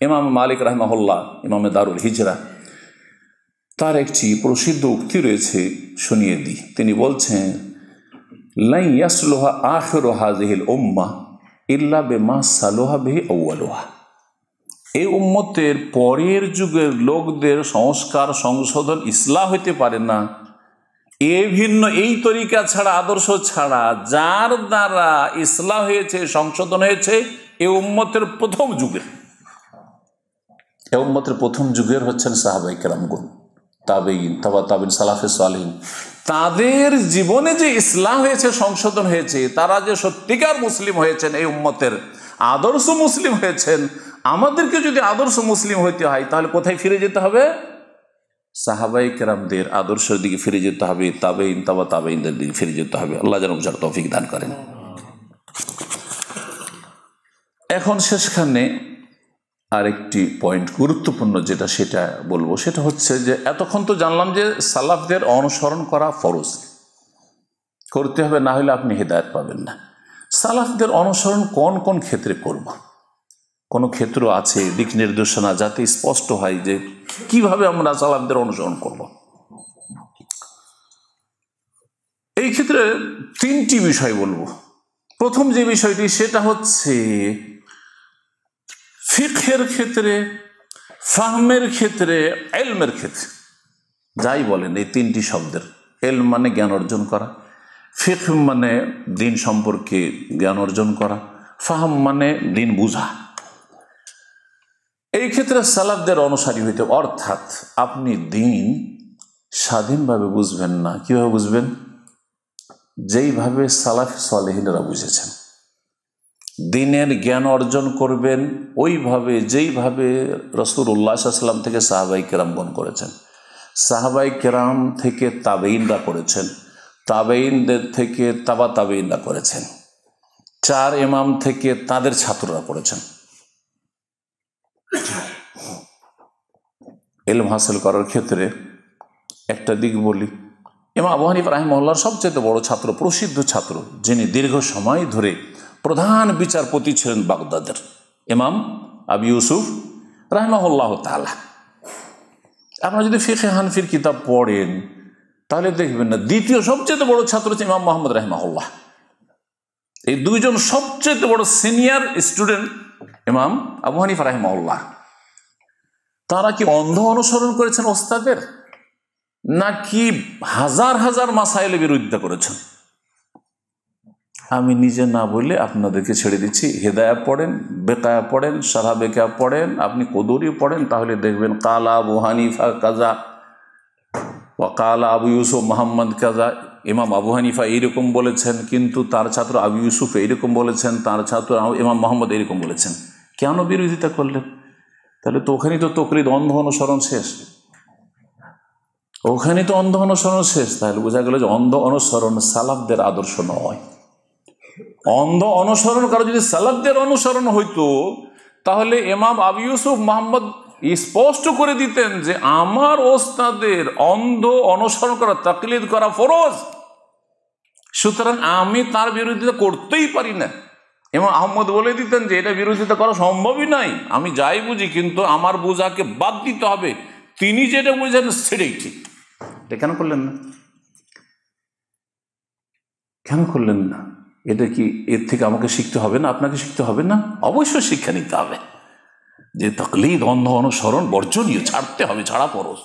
ইমাম মালিক রাহমাহুল্লাহ, ইমামে দারুল হিজরা, তার একটি প্রসিদ্ধ উক্তি রয়েছে, শুনিয়ে দিই। তিনি বলছেন, লাই ইয়াসলুহা আখিরু হাযিহিল উম্মাহ ইল্লা বিমা সালাহা বিহি আউয়ালুহা। এই উম্মতের পরের যুগের লোকদের সংস্কার, সংশোধন, ইসলাহ হইতে পারে না এ ভিন্ন এই তরিকা ছাড়া, আদর্শ ছাড়া যার দ্বারা ইসলাহ হয়েছে, সংশোধন হয়েছে এ উম্মতের প্রথম যুগের। এ উম্মতের প্রথম যুগের হচ্ছেন সাহাবায়ে কেরামগণ, তাবেঈন, তাবা তাবেঈন, সালাফে সালেহীন। তাদের জীবনে যে ইসলাহ হয়েছে, সংশোধন হয়েছে, তারা যে সত্যিকার মুসলিম হয়েছেন, এই উম্মতের আদর্শ মুসলিম হয়েছেন। আমাদেরকে যদি আদর্শ মুসলিম হইতে হয় তাহলে কোথায় ফিরে যেতে হবে? সাহাবায়ে কেরামদের আদর্শের দিকে ফিরে যেতে হবে, তাবেঈন, তাবা তাবেঈনদের দিকে ফিরে যেতে হবে। আল্লাহ যেন বুঝার তৌফিক দান করেন। এখন শেষখানে আরেকটি পয়েন্ট গুরুত্বপূর্ণ যেটা, সেটা বলবো। সেটা হচ্ছে যে এতক্ষণ তো জানলাম যে সালাফদের অনুসরণ করা ফরজ, করতে হবে, না হলে আপনি হেদায়েত পাবেন না। সালাফদের অনুসরণ কোন কোন ক্ষেত্রে করব, কোনো ক্ষেত্র আছে দিক নির্দেশনা, যাতে স্পষ্ট হয় যে কিভাবে আমরা সালাফদের অনুসরণ করব। এই ক্ষেত্রে তিনটি বিষয় বলবো। প্রথম যে বিষয়টি সেটা হচ্ছে ফিকহের ক্ষেত্রে, ফাহমের ক্ষেত্রে, ইলমের ক্ষেত্রে, যাই বলেন এই তিনটি শব্দের। ইলম মানে জ্ঞান অর্জন করা, ফিকহ মানে দিন সম্পর্কে জ্ঞান অর্জন করা, ফাহম মানে দিন বুঝা। এই ক্ষেত্রে সালাফদের অনুসারী হইতে, অর্থাৎ আপনি দিন স্বাধীনভাবে বুঝবেন না। কিভাবে বুঝবেন? যেইভাবে সালাফ সালেহীনরা বুঝেছেন। দিনের জ্ঞান অর্জন করবেন ওইভাবে যেইভাবে রাসূলুল্লাহ সাল্লাল্লাহু আলাইহি ওয়াসাল্লাম থেকে সাহাবায়ে কেরামগণ করেছেন, সাহাবায়ে কেরাম থেকে তাবেঈনরা করেছেন, তাবেঈনদের থেকে তাবা তাবেঈনরা করেছেন, চার ইমাম থেকে তাদের ছাত্ররা করেছেন। ইলম হাসিল করার ক্ষেত্রে একটা দিক বলি, ইমাম আবু হানিফা রাহিমাহুল্লাহর সবচেয়ে বড় ছাত্র, প্রসিদ্ধ ছাত্র, যিনি দীর্ঘ সময় ধরে প্রধান বিচারপতি ছিলেন বাগদাদের, ইমাম আবু ইউসুফ রাহিমাহুল্লাহ তাআলা। আপনারা যদি ফিকহে হানফির কিতাব পড়েন তাহলে দেখবেন না, দ্বিতীয় সবচেয়ে বড় ছাত্র হচ্ছে ইমাম মুহাম্মদ রাহিমাহুল্লাহ। এই দুইজন সবচেয়ে বড় সিনিয়র স্টুডেন্ট ইমাম আবু হানিফা রাহিমাহুল্লাহ। তারা কি অন্ধ অনুসরণ করেছেন ওস্তাদের, নাকি হাজার হাজার মাসাইলে বিরোধিতা করেছেন? আমি নিজে না বলে আপনাদেরকে ছেড়ে দিচ্ছি। হেদায়া পড়েন, বেকায়া পড়েন, সারা বেকা পড়েন, আপনি কদরি পড়েন, তাহলে দেখবেন কালা আবু হানিফা কাজা, কালা আবু ইউসুফ মোহাম্মদ কাজা। ইমাম আবু হানিফা এইরকম বলেছেন, কিন্তু তার ছাত্র আবু ইউসুফ এইরকম বলেছেন, তার ছাত্র ইমাম মোহাম্মদ এইরকম বলেছেন। কেন বিরোধিতা করলেন? তাহলে তো ওখানেই তো তকলিদ, অন্ধ অনুসরণ শেষ, ওখানেই তো অন্ধ অনুসরণ শেষ। তাহলে বোঝা গেল যে অন্ধ অনুসরণ সালাফদের আদর্শ নয়। অন্ধ অনুসরণ কারো যদি সালাফদের অনুসরণ হইতো তাহলে ইমাম আবু ইউসুফ মোহাম্মদ স্পষ্ট করে দিতেন যে আমার ওস্তাদের অন্ধ অনুসরণ করা তাকলিদ করা ফরজ। সুতরাং আমি তার বিরোধিতা করতেই পারি না। এবং আহমদ বলে দিতেন যে এটা বিরোধিতা করা সম্ভবই নাই, আমি যাই বুঝি কিন্তু আমার বোঝাকে বাদ দিতে হবে, তিনি যেটা বুঝেন সেটাই ঠিক। কেন করলেন না? কেন করলেন না? এটা কি এর থেকে আমাকে শিখতে হবে না? আপনাকে শিখতে হবে না? অবশ্যই শিক্ষা নিতে হবে যে তাকলিদ অন্ধ অনুসরণ বর্জনীয়, ছাড়তে হবে, ছাড়া ফরজ।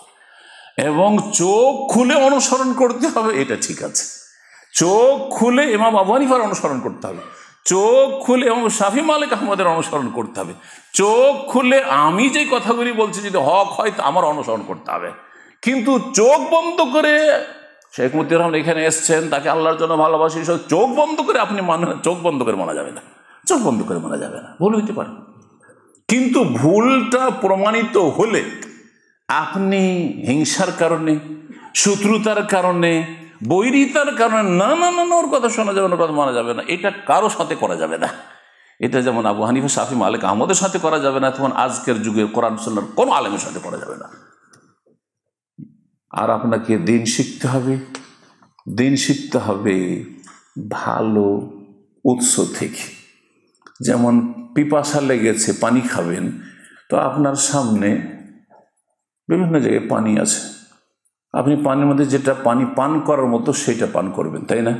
এবং চোখ খুলে অনুসরণ করতে হবে, এটা ঠিক আছে। চোখ খুলে ইমাম আবু হানিফার অনুসরণ করতে হবে, চোখ খুলে ইমাম শাফি মালিক আহমদের অনুসরণ করতে হবে, চোখ খুলে আমি যে কথাগুলি বলছি যদি হক হয় তা আমার অনুসরণ করতে হবে। কিন্তু চোখ বন্ধ করে শেখ মুজিবুর রহমান এখানে এসছেন, তাকে আল্লাহর জন্য ভালোবাসি, চোখ বন্ধ করে আপনি মানা, চোখ বন্ধ করে মানা যাবে না, চোখ বন্ধ করে মানা যাবে না। ভুল হইতে পারে, কিন্তু ভুলটা প্রমাণিত হলে আপনি হিংসার কারণে, শত্রুতার কারণে, বৈরিতার কারণে না না না ওর কথা শোনা যাবে না, কথা মানা যাবে না, এটা কারো সাথে করা যাবে না। এটা যেমন আবু হানিফা শাফি মালিক আহমদের সাথে করা যাবে না, তখন আজকের যুগে কোরআন সুন্নাহর কোনো আলেমের সাথে করা যাবে না। আর আপনাকে দিন শিখতে হবে, দিন শিখতে হবে ভালো উৎস থেকে। যেমন পিপাসা লেগেছে, পানি খাবেন, তো আপনার সামনে বিভিন্ন জায়গায় পানি আছে, আপনি পানির মধ্যে যেটা পানি পান করার মতো সেটা পান করবেন, তাই না?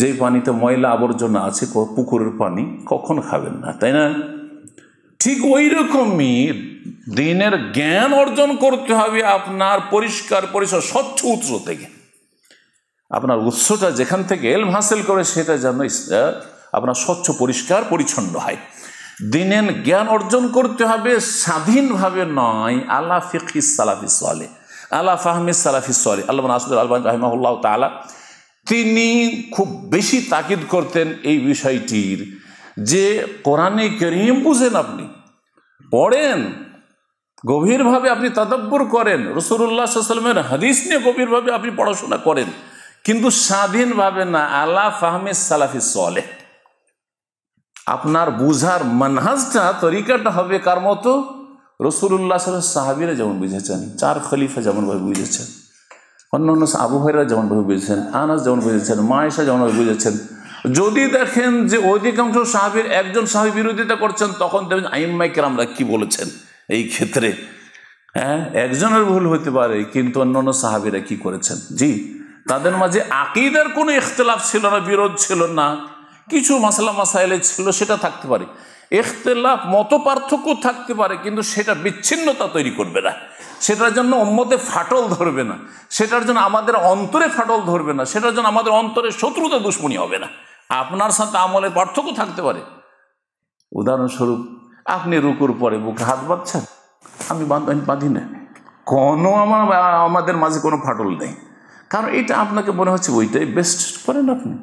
যেই পানিতে ময়লা আবর্জনা আছে, পুকুরের পানি কখন খাবেন না, তাই না? ঠিক ওই রকমই দিনের জ্ঞান অর্জন করতে হবে আপনার পরিষ্কার পরিচ্ছন্ন স্বচ্ছ উৎস থেকে। আপনার উৎসটা যেখান থেকে এলম হাসিল করে সেটা যেন আপনার স্বচ্ছ পরিষ্কার পরিচ্ছন্ন হয়। দিনের জ্ঞান অর্জন করতে হবে স্বাধীনভাবে নয়, আলা ফিকহি সালাফি সালেহ, আলা ফাহমি সালাফি সালেহ। আল্লামা নাসিরুল আলবানী রাহিমাহুল্লাহ তাআলা তিনি খুব বেশি তাকিদ করতেন এই বিষয়টির যে কোরআনে কারীম বুঝেন, আপনি পড়েন, গভীরভাবে আপনি তাদাব্বুর করেন, রাসূলুল্লাহ সাল্লাল্লাহু আলাইহি ওয়াসাল্লামের হাদিস নিয়ে গভীরভাবে আপনি পড়াশোনা করেন, কিন্তু স্বাধীনভাবে না, আলা ফাহমি সালাফি সালেহ। আপনার বুঝার মানহাজটা, তরিকাটা হবে কার মতো? রাসূলুল্লাহ সাল্লাল্লাহু আলাইহি ওয়াসাল্লাম সাহাবীরা যেমন বুঝেছেন, চার খলিফা যেমনভাবে বুঝেছেন, অন্য অন্য আবু হুরায়রা যেমনভাবে বুঝেছেন, আনাস যেমন বুঝেছেন, মা আয়েশা যেমনভাবে বুঝেছেন। যদি দেখেন যে অধিকাংশ সাহাবীর একজন সাহাবী বিরোধিতা করছেন, তখন দেখবেন আইম্মায়ে কেরামরা কি বলেছেন এই ক্ষেত্রে। হ্যাঁ, একজনের ভুল হতে পারে, কিন্তু অন্য অন্য সাহাবীরা কি করেছেন। জি, তাদের মাঝে আকীদার কোনো ইখতিলাফ ছিল না, বিরোধ ছিল না, কিছু মাসলা মাসাইলে ছিল সেটা থাকতে পারে, ইখতিলাফ মত পার্থক্য থাকতে পারে, কিন্তু সেটা বিচ্ছিন্নতা তৈরি করবে না, সেটার জন্য উম্মতে ফাটল ধরবে না, সেটার জন্য আমাদের অন্তরে ফাটল ধরবে না, সেটার জন্য আমাদের অন্তরে শত্রুতা দুশ্মনী হবে না। আপনার সাথে আমলের পার্থক্য থাকতে পারে। উদাহরণস্বরূপ, আপনি রুকুর পরে বুকে হাত বাঁধছেন, আমি বাঁধি না, কোনো আমার আমাদের মাঝে কোনো ফাটল নেই, কারণ এটা আপনাকে মনে হচ্ছে ওইটাই বেস্ট করেন আপনি।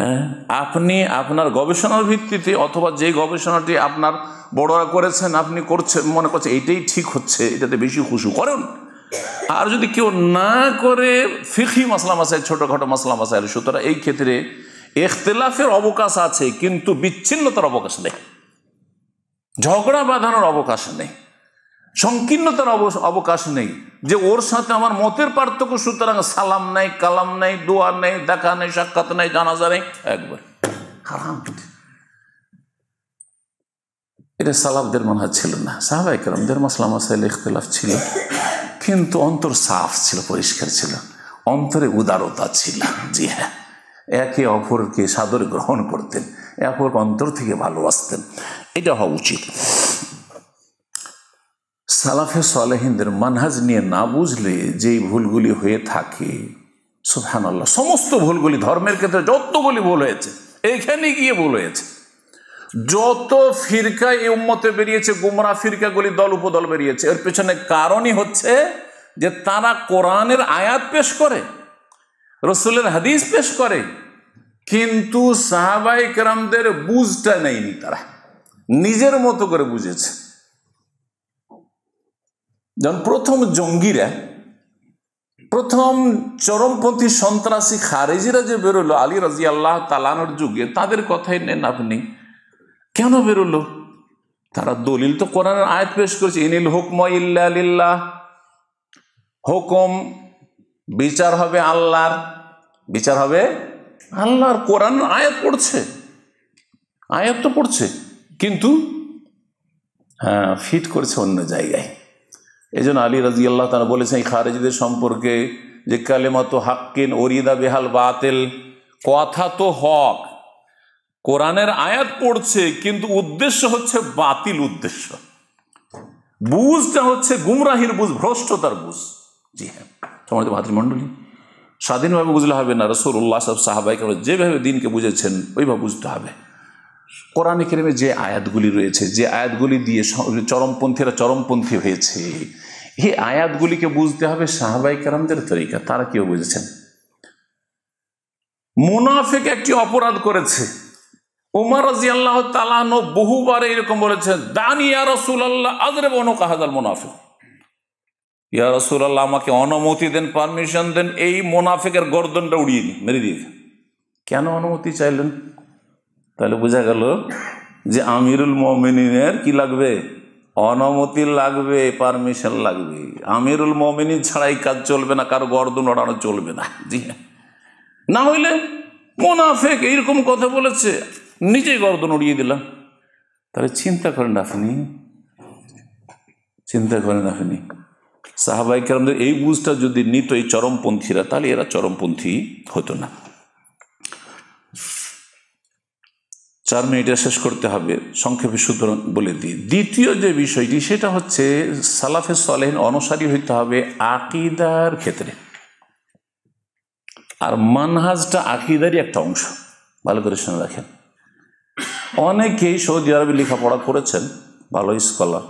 হ্যাঁ, আপনি আপনার গবেষণার ভিত্তিতে অথবা যে গবেষণাটি আপনার বড়রা করেছেন আপনি করছেন, মনে করছেন এইটাই ঠিক হচ্ছে, এটাতে বেশি খুশু করেন। আর যদি কেউ না করে ফিকহি মাসলা মাসাইল, ছোটোখাটো মাসলা মাসাইল, সুতরাং এই ক্ষেত্রে ইখতিলাফের অবকাশ আছে কিন্তু বিচ্ছিন্নতার অবকাশ নেই, ঝগড়া বাঁধানোর অবকাশ নেই, সংকীর্ণতার অবকাশ নেই যে ওর সাথে আমার মতের পার্থক্য, সুতরাং সালাম নাই, কালাম নাই, দোয়া নেই, দেখা নেই, সাক্ষাৎ নেই, জানাজা নেই, একবার হারাম। এটা সালাফদের মানহাজ ছিল না, সাহাবায়ে কেরামদের মাসলা মাসাইলে ইখতিলাফ ছিল, কিন্তু অন্তর সাফ ছিল, পরিষ্কার ছিল, অন্তরে উদারতা ছিল। জি হ্যাঁ, একে অপরকে সাদরে গ্রহণ করতেন, অপর অন্তর থেকে ভালোবাসতেন, এটা হওয়া উচিত। সালাফে সালেহিনদের মানহাজ নিয়ে না বুঝলে যেই ভুলগুলি হয়ে থাকে, সুবহানাল্লাহ, সমস্ত ভুলগুলি ধর্মের ক্ষেত্রে যতগুলি ভুল হয়েছে এখানে গিয়ে ভুল হয়েছে, যত ফিরকা এই উম্মতে বেরিয়েছে, গুমরা ফিরকাগুলি দল উপদল বেরিয়েছে, এর পেছনে কারণই হচ্ছে যে তারা কোরআনের আয়াত পেশ করে, রসুলের হাদিস পেশ করে, কিন্তু সাহাবায়ে কেরামদের বুঝটা নেয়নি, তারা নিজের মতো করে বুঝেছে। যখন প্রথম জঙ্গিরা, প্রথম চরমপন্থী সন্ত্রাসী খারেজিরা যে বেরোলো আলী রাদিয়াল্লাহু তাআলার যুগে, তাদের কথাই নেন আপনি, কেন বেরোলো? তারা দলিল তো কোরআনের আয়াত পেশ করেছে, ইনিল হুকমা ইল্লা লিল্লাহ, হুকুম বিচার হবে আল্লাহর, বিচার হবে আল্লাহর। কোরআন আয়াত পড়ছে, আয়াত তো পড়ছে, কিন্তু হ্যাঁ ফিট করছে অন্য জায়গায়। এই জন্য আলী রাদিয়াল্লাহু তাআলা বলেছেন খারেজিদের সম্পর্কে যে কালেমাতু হাক্কিন ওরিদা বিহাল বাতিল, কথা তো হক, কোরআনের আয়াত পড়ছে কিন্তু উদ্দেশ্য হচ্ছে বাতিল উদ্দেশ্য, বুঝটা হচ্ছে গুমরাহির বুঝ, ভ্রষ্টতার বুঝ। জি হ্যাঁ, তোমাদের ভাতৃমণ্ডলী স্বাধীনভাবে বুঝলে হবে না, রাসূলুল্লাহ সাহাবায়ে কেরাম যেভাবে দিনকে বুঝেছেন ওইভাবে বুঝতে হবে। কোরআন কারিমে যে আয়াতগুলি রয়েছে, যে আয়াতগুলি দিয়ে চরমপন্থীরা চরমপন্থী হয়েছে, এই আয়াতগুলিকে বুঝতে হবে সাহাবায়ে কেরামদের তরিকা, তারা কেউ বুঝেছেন। মুনাফিক একটি অপরাধ করেছে, উমর রাদিয়াল্লাহু তাআলা আনহু বহুবার এরকম বলেছেন, দানি ইয়া রাসূলুল্লাহ আযরিব উনুকা হাযাল মুনাফিক, ইয়া রাসূলুল্লাহ আমাকে অনুমতি দেন, পারমিশন দেন, এই মুনাফিকের গর্দনটা উড়িয়ে দিই, মেরে দিই। কেন অনুমতি চাইলেন? তাহলে বোঝা গেল যে আমিরুল মুমিনিনের কি লাগবে? অনুমতি লাগবে, পারমিশন লাগবে। আমিরুল মুমিনিন ছাড়াই কাজ চলবে না, কারো গর্দন ওড়ানো চলবে না। জি হ্যাঁ, না হইলে মুনাফিক এইরকম কথা বলেছে, নিজেই গর্দন উড়িয়ে দিলাম। তাহলে চিন্তা করেন আপনি, চিন্তা করেন আপনি সাহাবায়ে কেরামদের এই বুঝটা যদি নিত এই চরমপন্থীরা, তাহলে এরা চরমপন্থী হতো না। চার মিনিটে শেষ করতে হবে, সংক্ষেপে সুতরাং বলে দিই। দ্বিতীয় যে বিষয়টি সেটা হচ্ছে সালাফে সালেহীন অনুসারী হইতে হবে আকীদার ক্ষেত্রে, আর মানহাজটা আকীদারই একটা অংশ। ভালো করে শুনে রাখেন, অনেকেই সৌদি আরবে লেখাপড়া করেছেন, ভালো স্কলার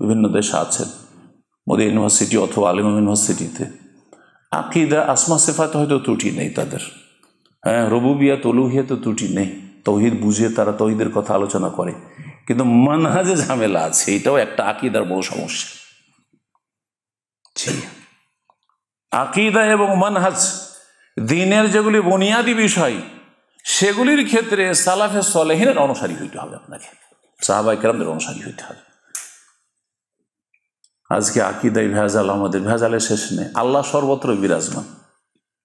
বিভিন্ন দেশে আছেন, মদিনা ইউনিভার্সিটি অথবা আলিম ইউনিভার্সিটিতে, আকীদা আসমা সিফাতে হয়তো ত্রুটি নেই তাদের, হ্যাঁ রুবুবিয়াত উলুহিয়াতে ত্রুটি নেই, তৌহিদ বুঝিয়ে তারা তৌহিদের কথা আলোচনা করে, কিন্তু মানহাজে ঝামেলা আছে, এটাও একটা আকীদার বড় সমস্যা। আকীদা এবং মানহাজ দ্বীনের যেগুলি বুনিয়াদি বিষয় সেগুলির ক্ষেত্রে সালাফে সালেহীনের অনুসারী হইতে হবে আপনাকে, সাহাবায়ে কেরামদের অনুসারী হইতে হবে। আজকে আকীদায় ভেজাল, আমাদের ভেজালের শেষ নেই, আল্লাহ সর্বত্র বিরাজমান।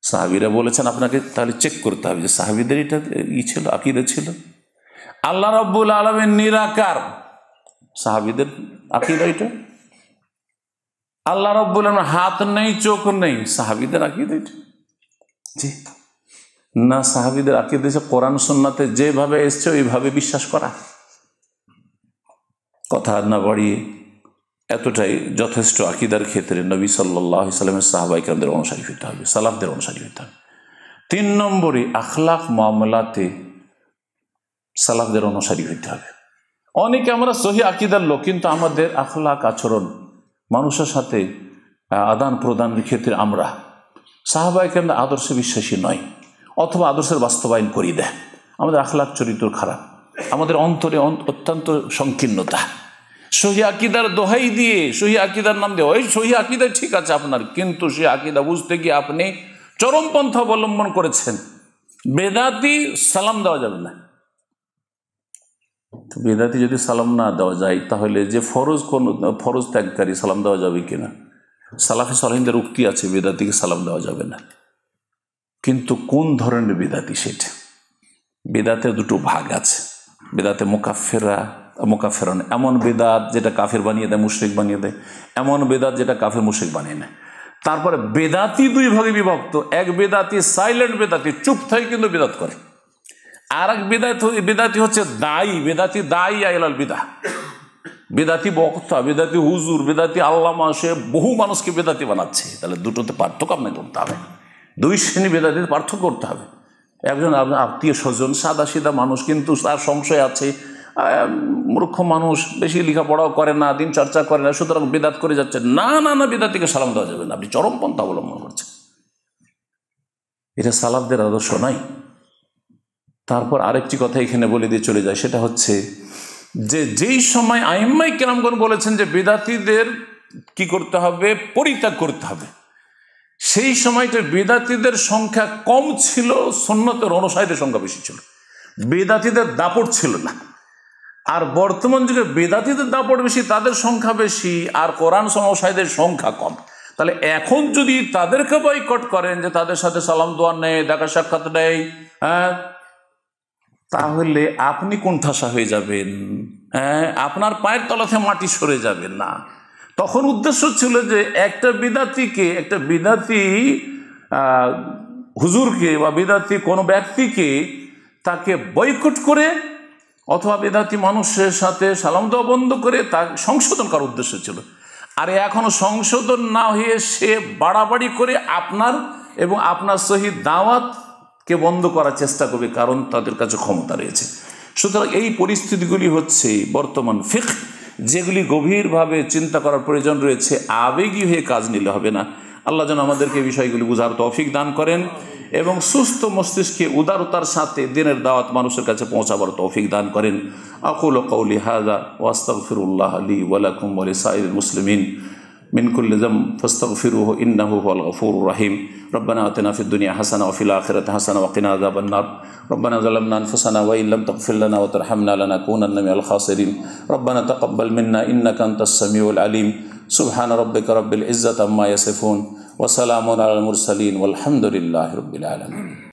সাহাবীরা বলেছেন, আপনাকে তাহলে চেক করতে হবে যে সাহাবীদের এটা ই ছিল, আকীদা ছিল। আল্লাহ রাব্বুল আলামিন নিরাকার, সাহাবীদের আকীদা এটা। আল্লাহ রাব্বুল আলামিন হাত নেই, চোখ নেই, সাহাবীদের আকীদা এটা। জি না, সাহাবীদের আকীদা হচ্ছে কোরআন সুন্নাতে যেভাবে এসছে ওইভাবে বিশ্বাস করা। কথা না বাড়িয়ে এতটাই যথেষ্ট আকীদার ক্ষেত্রে নবী সাল্লাল্লাহু আলাইহি সাল্লামের সাহাবায়ে কেরামদের অনুসারী হতে হবে, সালাফদের অনুসারী হতে হবে। তিন নম্বরে আখলাক মামলাতে সালাফদের অনুসারী হতে হবে। অনেকে আমরা সহি আকীদার লোক, কিন্তু আমাদের আখলাক আচরণ মানুষের সাথে আদান প্রদানের ক্ষেত্রে আমরা সাহাবায়ে কেরামদের আদর্শে বিশ্বাসী নয়, অথবা আদর্শের বাস্তবায়ন করি দেয়, আমাদের আখলাক চরিত্র খারাপ, আমাদের অন্তরে অত্যন্ত সংকীর্ণতা। সহি আকীদার দোহাই দিয়ে, সহি আকীদার নাম দিয়ে, ওই সহি আকীদা ঠিক আছে আপনার, কিন্তু সহি আকীদা বুঝতে গিয়ে আপনি চরমপন্থা অবলম্বন করেছেন, বেদাতি সালাম দেওয়া যাবে না। তো বেদাতি যদি সালাম না দেওয়া যায়, তাহলে যে ফরজ, কোন ফরজ ত্যাগকারী সালাম দেওয়া যাবে কিনা? সালাফে সালেহীনদের উক্তি আছে, বেদাতিকে সালাম দেওয়া যাবে না। কিন্তু কোন ধরনের বেদাতি সেটা? বেদাতে দুটো ভাগ আছে, বেদাতে মোকাফেরা, মোকাফেরন এমন বেদাত যেটা কাফের বানিয়ে দেয়, মুশরিক বানিয়ে দেয়, এমন বেদাত যেটা কাফের মুশরিক বানিয়ে নেয়। তারপরে বেদাতি দুই ভাগে বিভক্ত, এক বেদাতি সাইলেন্ট বেদাতি, চুপ থাকে কিন্তু বেদাত করে, আর এক বেদাত বেদাতি হচ্ছে দায়ী বেদাতি, দায়ী আইলাল বিদা, বেদাতি বক্তা, বেদাতি হুজুর, বেদাতি আল্লামা, সে বহু মানুষকে বেদাতি বানাচ্ছে। তাহলে দুটোতে পার্থক্য আপনাকে করতে হবে, দুই শ্রেণী বেদাতিতে পার্থক্য করতে হবে। একজন আপনার আত্মীয় স্বজন, সাদা সিধা মানুষ, কিন্তু তার সংশয় আছে, মূর্খ মানুষ, বেশি লেখাপড়াও করে না, দিন চর্চা করে না, সুতরাং বেদাত করে যাচ্ছে, না না না বেদাতিকে সালাম দেওয়া যাবে না, আপনি চরমপন্থা অবলম্বন করছেন, এটা সালাফদের আদর্শ নয়। তারপর আরেকটি কথা এখানে বলে দিয়ে চলে যায়, সেটা হচ্ছে যে যেই সময় আইম্মাই কেরামগণ বলেছেন যে বেদাতিদের কি করতে হবে, পরিত্যাগ করতে হবে, সেই সময়টা বেদাতিদের সংখ্যা কম ছিল, সুন্নতের অনুসারীদের সংখ্যা বেশি ছিল, বেদাতিদের দাপট ছিল না। আর বর্তমান যুগে বেদাতীদের দাপট বেশি, তাদের সংখ্যা বেশি, আর কোরআন সমসায়ীদের সংখ্যা কম। তাহলে এখন যদি তাদেরকে বয়কট করেন, যে তাদের সাথে সালাম দোয়া নেই, দেখা সাক্ষাৎ নেই, হ্যাঁ, তাহলে আপনি কোণঠাসা হয়ে যাবেন, হ্যাঁ, আপনার পায়ের তলাতে মাটি সরে যাবে না। তখন উদ্দেশ্য ছিল যে একটা বিদাতীকে, একটা বিদাতী হুজুরকে বা বিদাতী কোনো ব্যক্তিকে তাকে বয়কট করে অথবা বেদাতি মানুষের সাথে সালাম দেওয়া বন্ধ করে তার সংশোধন করার উদ্দেশ্য ছিল। আর এখনো সংশোধন না হয়ে সে বাড়াবাড়ি করে আপনার এবং আপনার সহি দাওয়াতকে বন্ধ করার চেষ্টা করবে, কারণ তাদের কাছে ক্ষমতা রয়েছে। সুতরাং এই পরিস্থিতিগুলি হচ্ছে বর্তমান ফিক, যেগুলি গভীরভাবে চিন্তা করার প্রয়োজন রয়েছে। আবেগী হয়ে কাজ নিলে হবে না। আল্লাহ যেন আমাদেরকে বিষয়গুলি বুঝার তৌফিক দান করেন এবং সুস্থ মস্তিষ্কে উদারতার সাথে দিনের দাওয়াত মানুষের কাছে পৌঁছাবার তৌফিক দান করেন। আকুলু কওলি হাযা ওয়া আস্তাগফিরুল্লাহ লি ওয়া লাকুম ওয়া লিসাইরিল মুসলিমিন মিন কুল্লি যামব ফাস্তাগফিরুহু ইন্নাহু হুয়াল গফুরুর রহিম। রব্বানা আতিনা ফিদ দুনিয়া হাসানা ওয়া ফিল আখিরাতি হাসানা ওয়া কিনা আযাবান নার। রব্বানা যালামনা আনফুসানা ওয়া ইন লাম তাগফির লানা ওয়া তারহামনা লানাকুনান্না মিনাল খাসিরিন। রব্বানা তাকাব্বাল মিন্না ইন্নাকা আনতাস সামিউল আলিম। সুবহানা রাব্বিকা রাব্বিল ইজ্জাতি আম্মা ইয়াসিফুন ওয়া সালামুন আলাল মুরসালিন ওয়াল হামদুলিল্লাহি রাব্বিল আলামিন।